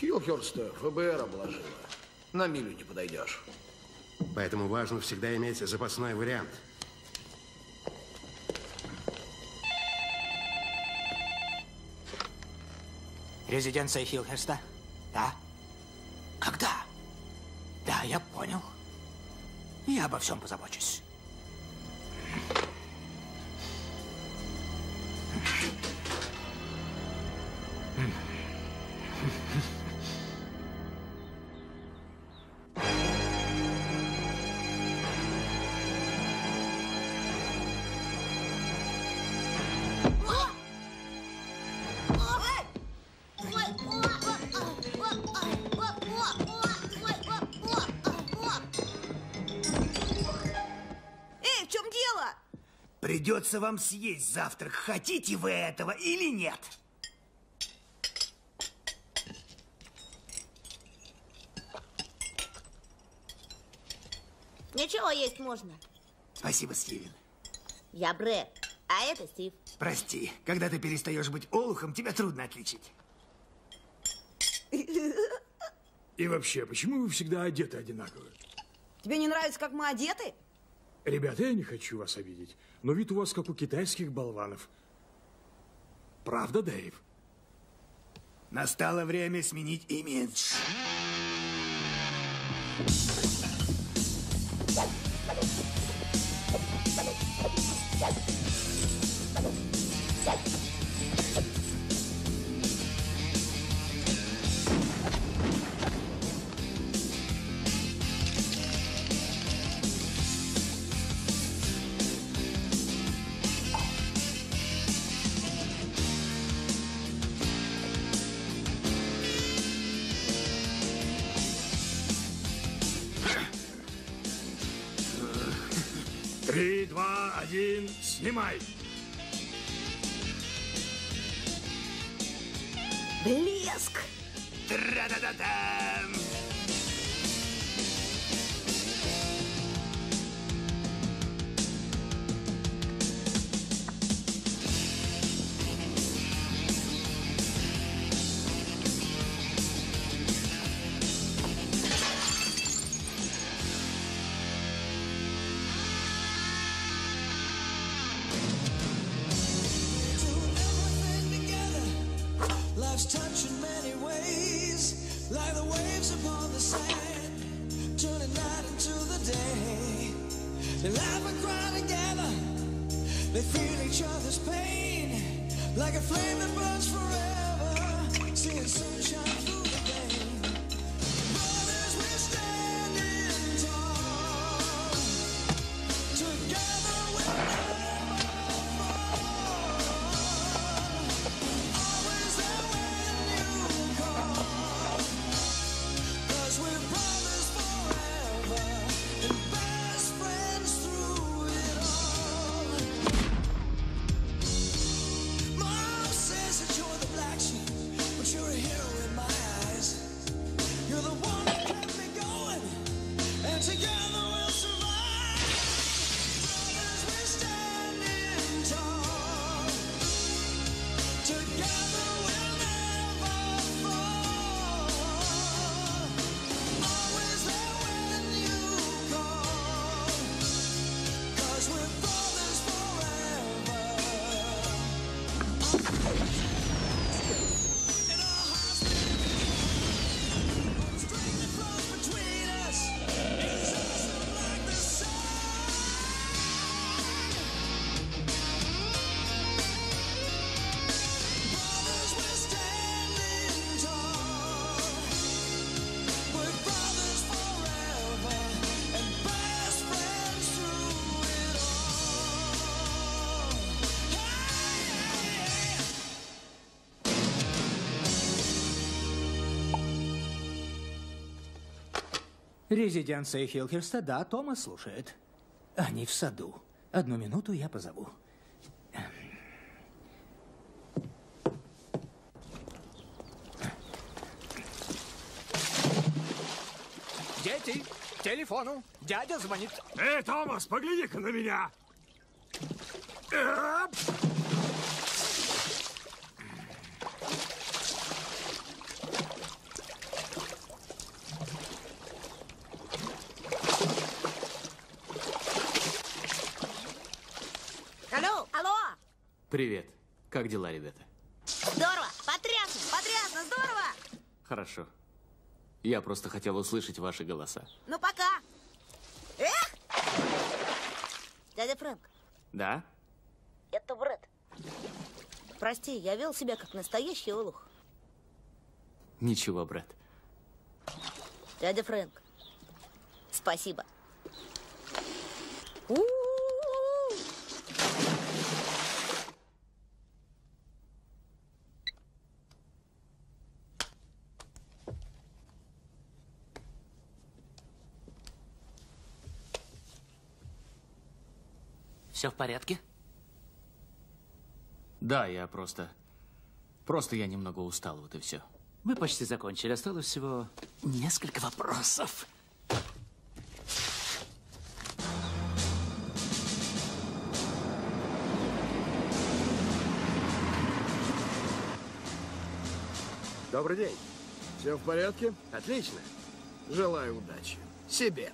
Хилхерста ФБР обложила. На милю не подойдешь. Поэтому важно всегда иметь запасной вариант. Резиденция Хилхерста? Да. Когда? Да, я понял. Я обо всем позабочусь. Придется вам съесть завтрак. Хотите вы этого или нет? Ничего, есть можно. Спасибо, Стивен. Я Брэд, а это Стив. Прости, когда ты перестаешь быть олухом, тебя трудно отличить. И вообще, почему вы всегда одеты одинаково? Тебе не нравится, как мы одеты? Ребята, я не хочу вас обидеть, но вид у вас как у китайских болванов. Правда, Дэйв? Настало время сменить имидж. Снимай! Блеск! Тра-да-да-дам! Резиденция Хилхерста, да, Томас слушает. Они в саду. Одну минуту, я позову. Дети, к телефону. Дядя звонит. Эй, Томас, погляди-ка на меня. Привет. Как дела, ребята? Здорово! Потрясно! Потрясно! Здорово! Хорошо. Я просто хотел услышать ваши голоса. Ну, пока! Эх! Дядя Фрэнк. Да? Это Брэд. Прости, я вел себя как настоящий олух. Ничего, Брэд. Дядя Фрэнк, спасибо. Все в порядке? Да, я просто я немного устал, вот и все. Мы почти закончили. Осталось всего несколько вопросов. Добрый день. Все в порядке? Отлично. Желаю удачи. Себе.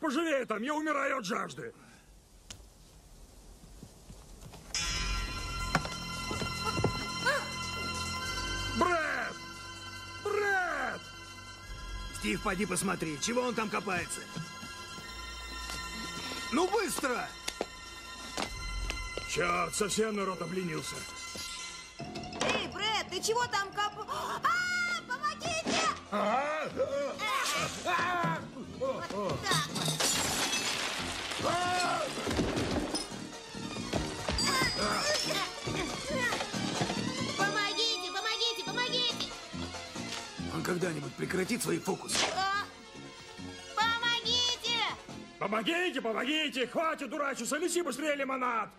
Поживее там, я умираю от жажды. Брэд! Брэд! Стив, пойди посмотри, чего он там копается. Ну, быстро! Черт, совсем народ обленился. Эй, Брэд, ты чего там копаешь? А-а-а, помогите! А-а-а! Вот так. Помогите, помогите, помогите! Он когда-нибудь прекратит свои фокусы. Помогите! Помогите, помогите! Хватит дурачиться, неси быстрее лимонад!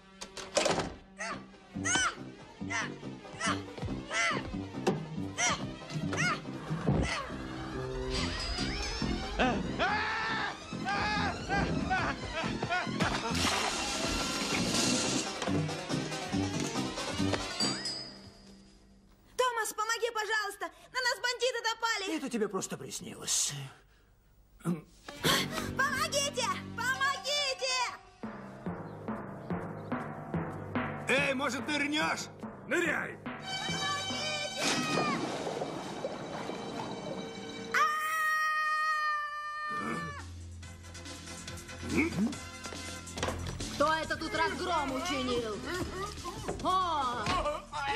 Пожалуйста, на нас бандиты напали. Это тебе просто приснилось. Помогите! Помогите! Эй, может, нырнешь? Ныряй! Помогите! Кто это тут разгром учинил? О!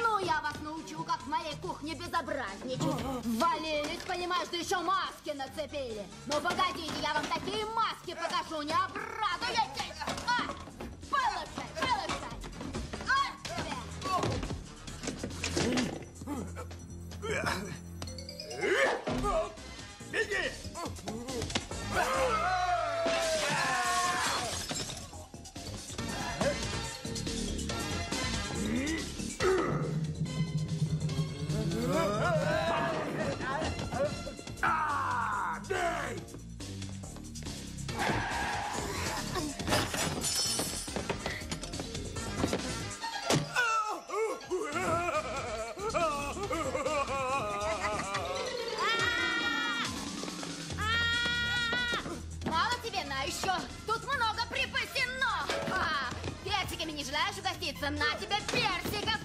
Ну, я вас научу, как в моей кухне безобразничать. Валились, понимаешь, что еще маски нацепили. Ну, погодите, я вам такие маски покажу, не обрадуетесь. А, получай, получай. Беги! На тебе персиков!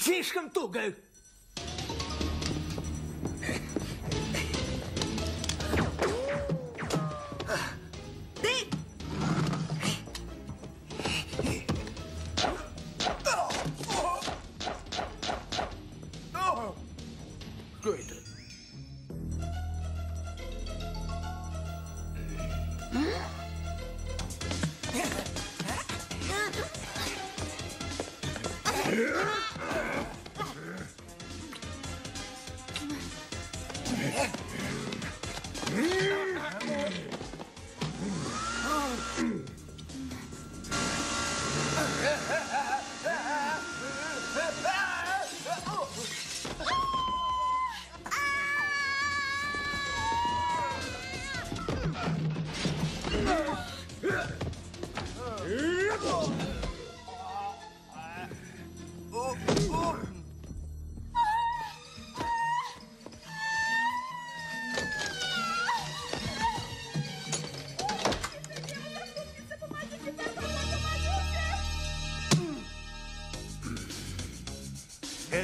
Слишком туго! Oh!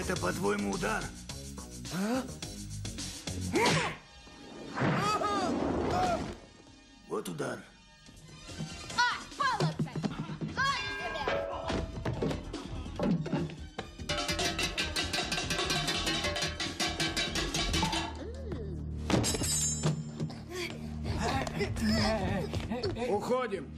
Это, по-твоему, удар? А? Вот удар. Уходим.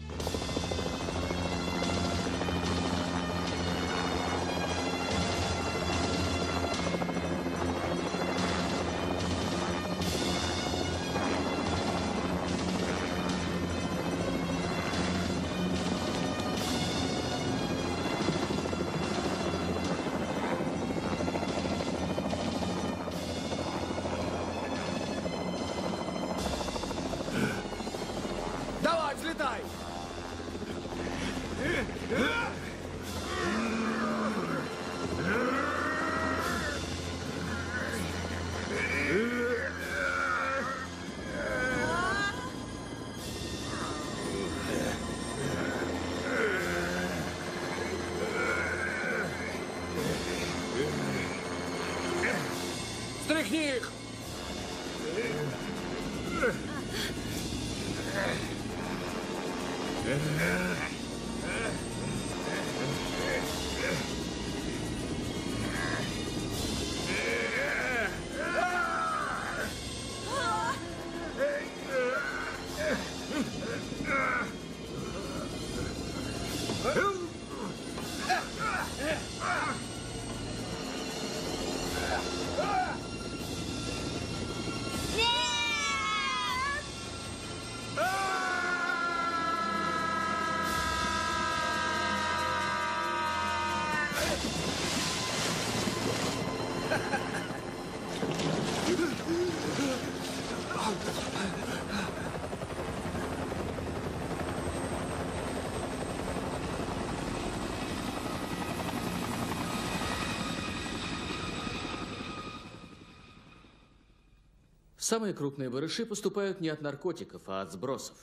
Самые крупные барыши поступают не от наркотиков, а от сбросов.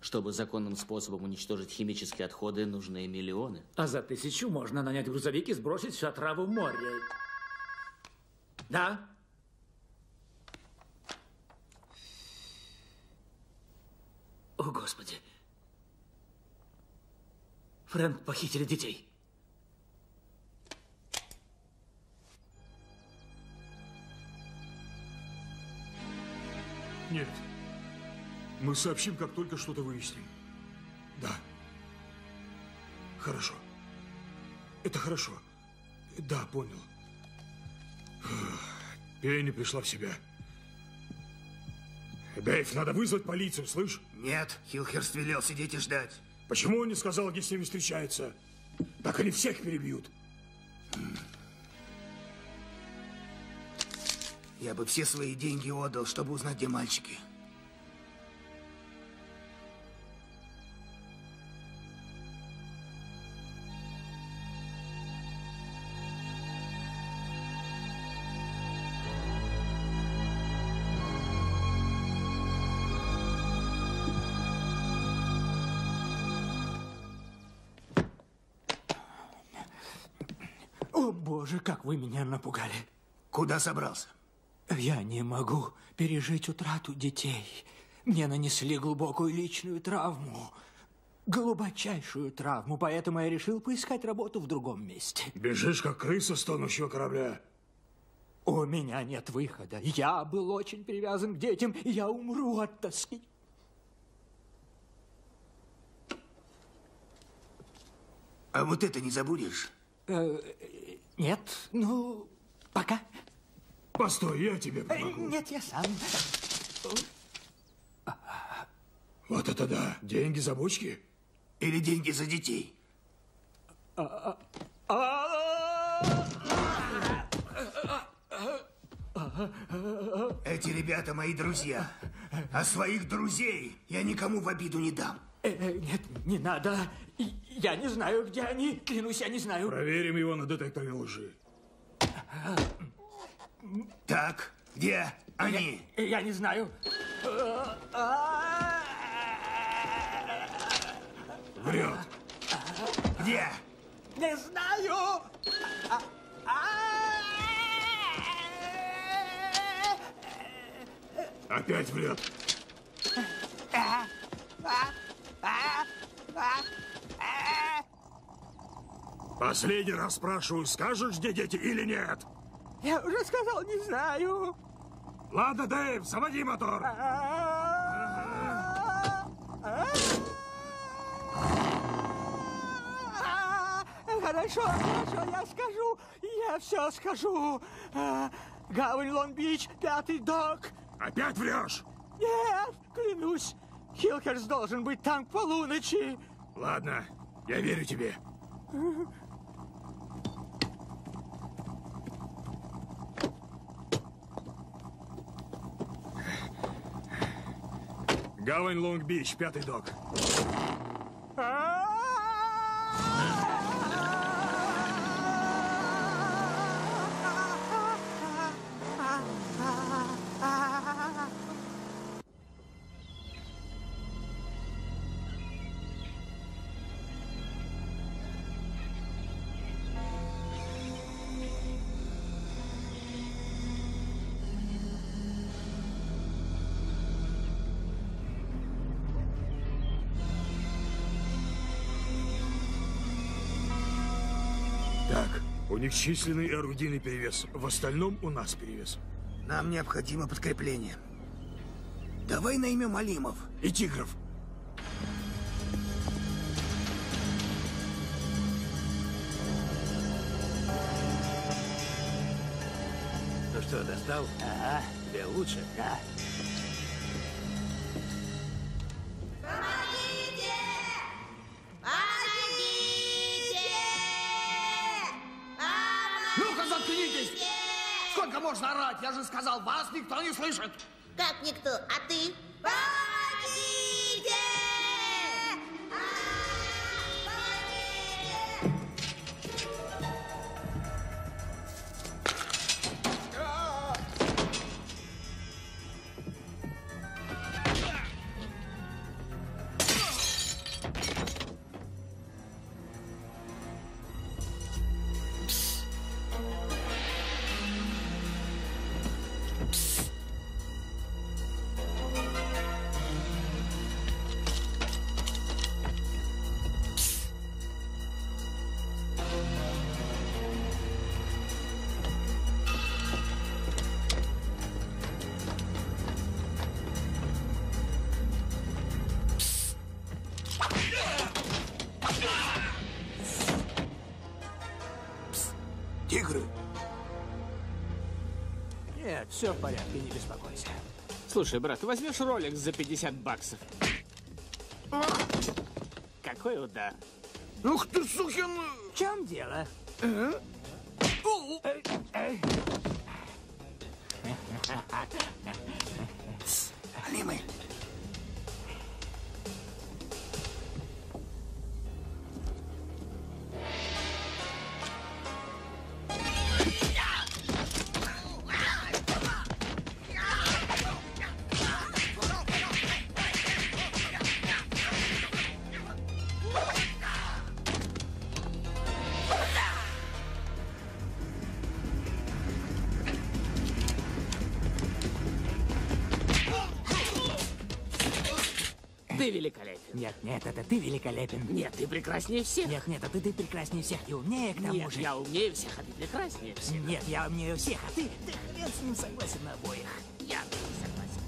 Чтобы законным способом уничтожить химические отходы, нужны миллионы. А за 1000 можно нанять грузовик и сбросить всю отраву в море. Да? О, Господи. Фрэнк похитили детей. Нет. Мы сообщим, как только что-то выясним. Да. Хорошо. Это хорошо. Да, понял. Пенни пришла в себя. Дэйв, надо вызвать полицию, слышь? Нет, Хилхерст велел сидеть и ждать. Почему он не сказал, где с ними встречается? Так они всех перебьют. Я бы все свои деньги отдал, чтобы узнать, где мальчики. О, Боже, как вы меня напугали. Куда собрался? Я не могу пережить утрату детей. Мне нанесли глубокую личную травму. Глубочайшую травму. Поэтому я решил поискать работу в другом месте. Бежишь, как крыса с тонущего корабля. У меня нет выхода. Я был очень привязан к детям. Я умру от тоски. А вот это не забудешь? Нет. Ну, пока. Постой, я тебе помогу. Нет, я сам. Вот это да. Деньги за бочки? Или деньги за детей? Эти ребята мои друзья. А своих друзей я никому в обиду не дам. Нет, не надо. Я не знаю, где они. Клянусь, я не знаю. Проверим его на детекторе лжи. Так, где они? Я не знаю. Врет. Где? Не знаю. Опять врет. Последний раз спрашиваю, скажешь, где дети или нет? Я уже сказал, не знаю. Ладно, Дэйв, заводи мотор. Хорошо, хорошо, я скажу. Я все скажу. Гавань Лонг-Бич, 5-й док. Опять врешь? Нет, клянусь. Хилхерст должен быть там к полуночи. Ладно, я верю тебе. Гавань Лонг-Бич, 5-й док. У них численный орудийный перевес. В остальном у нас перевес. Нам необходимо подкрепление. Давай наймем Алимов. И Тигров. Ну что, достал? Ага. Тебе лучше? Да. Можно орать, я же сказал, вас никто не слышит. Как никто, а ты? Помогите! Все в порядке, не беспокойся. Слушай, брат, возьмешь ролик за 50 баксов? Какой удар. Ух ты, сукин! В чем дело? Алимы. Нет, нет, это ты великолепен. Нет, ты прекраснее всех. Нет, нет, это ты прекраснее всех и умнее к тому нет, же. Я умнее всех, а ты прекраснее всех. Нет, я умнее всех, а ты... Ты хрен с ним согласен на обоих. Я не согласен.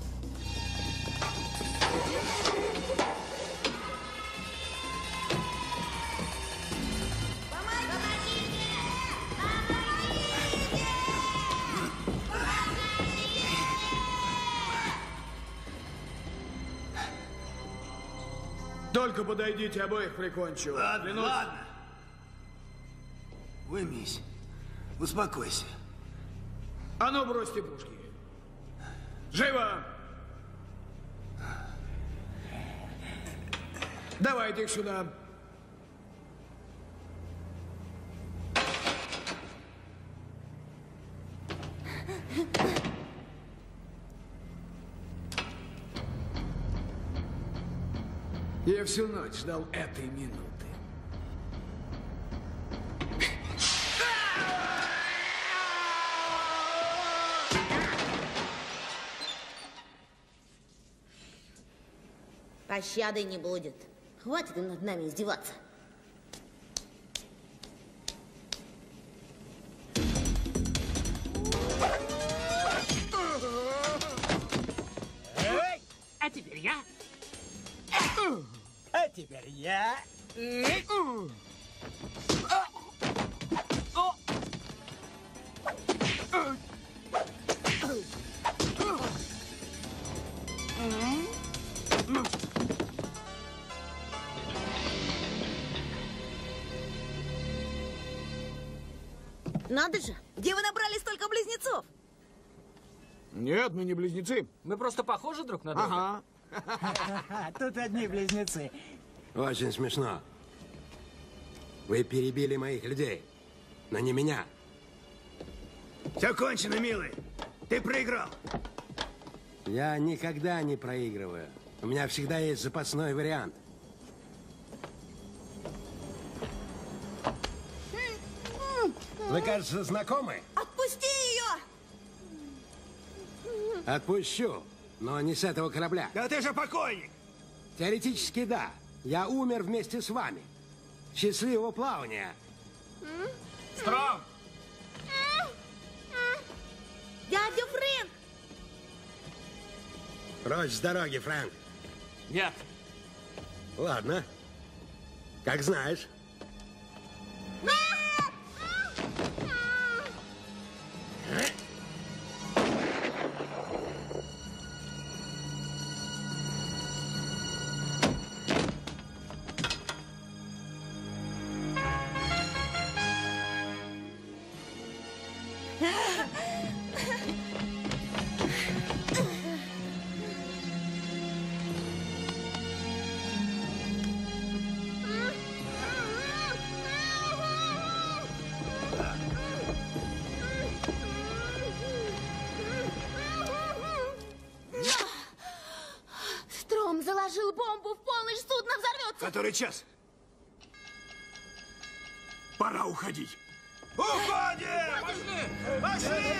Только подойдите, обоих прикончу. Ладно, клянусь. Ладно. Вымись. Успокойся. А ну, бросьте пушки. Живо! Давайте их сюда. Я всю ночь ждал этой минуты. Пощады не будет. Хватит им над нами издеваться. А теперь я. А теперь я. Надо же! Где вы набрали столько близнецов? Нет, мы не близнецы. Мы просто похожи друг на друга. Ага. Тут одни близнецы. Очень смешно. Вы перебили моих людей, но не меня. Все кончено, милый. Ты проиграл. Я никогда не проигрываю. У меня всегда есть запасной вариант. Вы, кажется, знакомы? Отпусти ее! Отпущу, но не с этого корабля. Да ты же покойник! Теоретически, да. Я умер вместе с вами. Счастливого плавания! Стром! Дядя Фрэнк! Прочь с дороги, Фрэнк! Нет. Ладно. Как знаешь. Который час? Пора уходить. Уходим! Пошли! Пошли!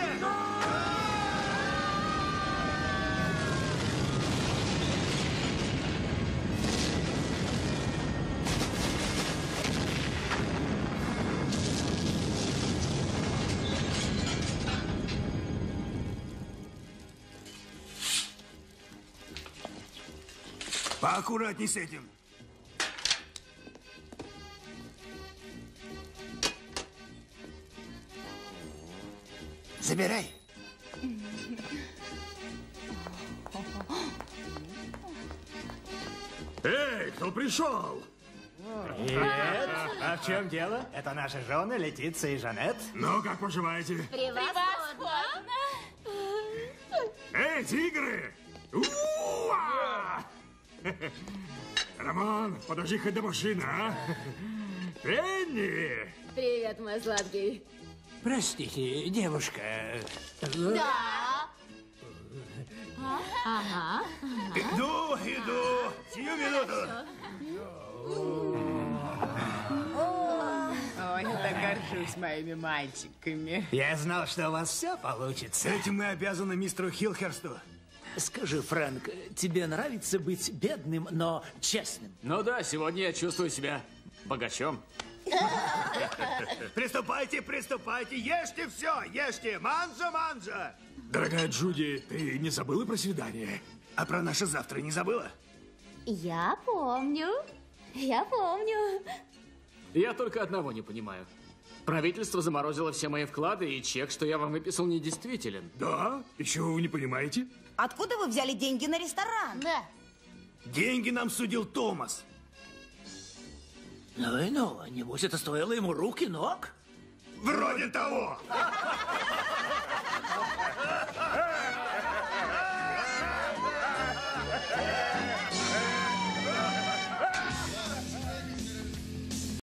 Поаккуратней с этим. Забирай. Эй, кто пришел? Привет. А в чем дело? Это наши жены Летиция и Жанет. Ну, как поживаете? Превосходно. Эй, тигры! Роман, подожди хоть до машины, а? Пенни! Привет, мой сладкий. Простите, девушка. Да. Ага. Иду. Сию минуту. Ой, я так горжусь моими мальчиками. Я знал, что у вас все получится. Этим мы обязаны мистеру Хилхерсту. Скажи, Фрэнк, тебе нравится быть бедным, но честным? Ну да, сегодня я чувствую себя богачом. Приступайте, приступайте, ешьте все, ешьте, манджа, манджа. Дорогая Джуди, ты не забыла про свидание? А про наше завтра не забыла? Я помню, я помню. Я только одного не понимаю. Правительство заморозило все мои вклады, и чек, что я вам выписал, недействителен. Да? Еще вы не понимаете? Откуда вы взяли деньги на ресторан? Да. Деньги нам судил Томас. Ну и ну, небось это стоило ему рук и ног? Вроде того!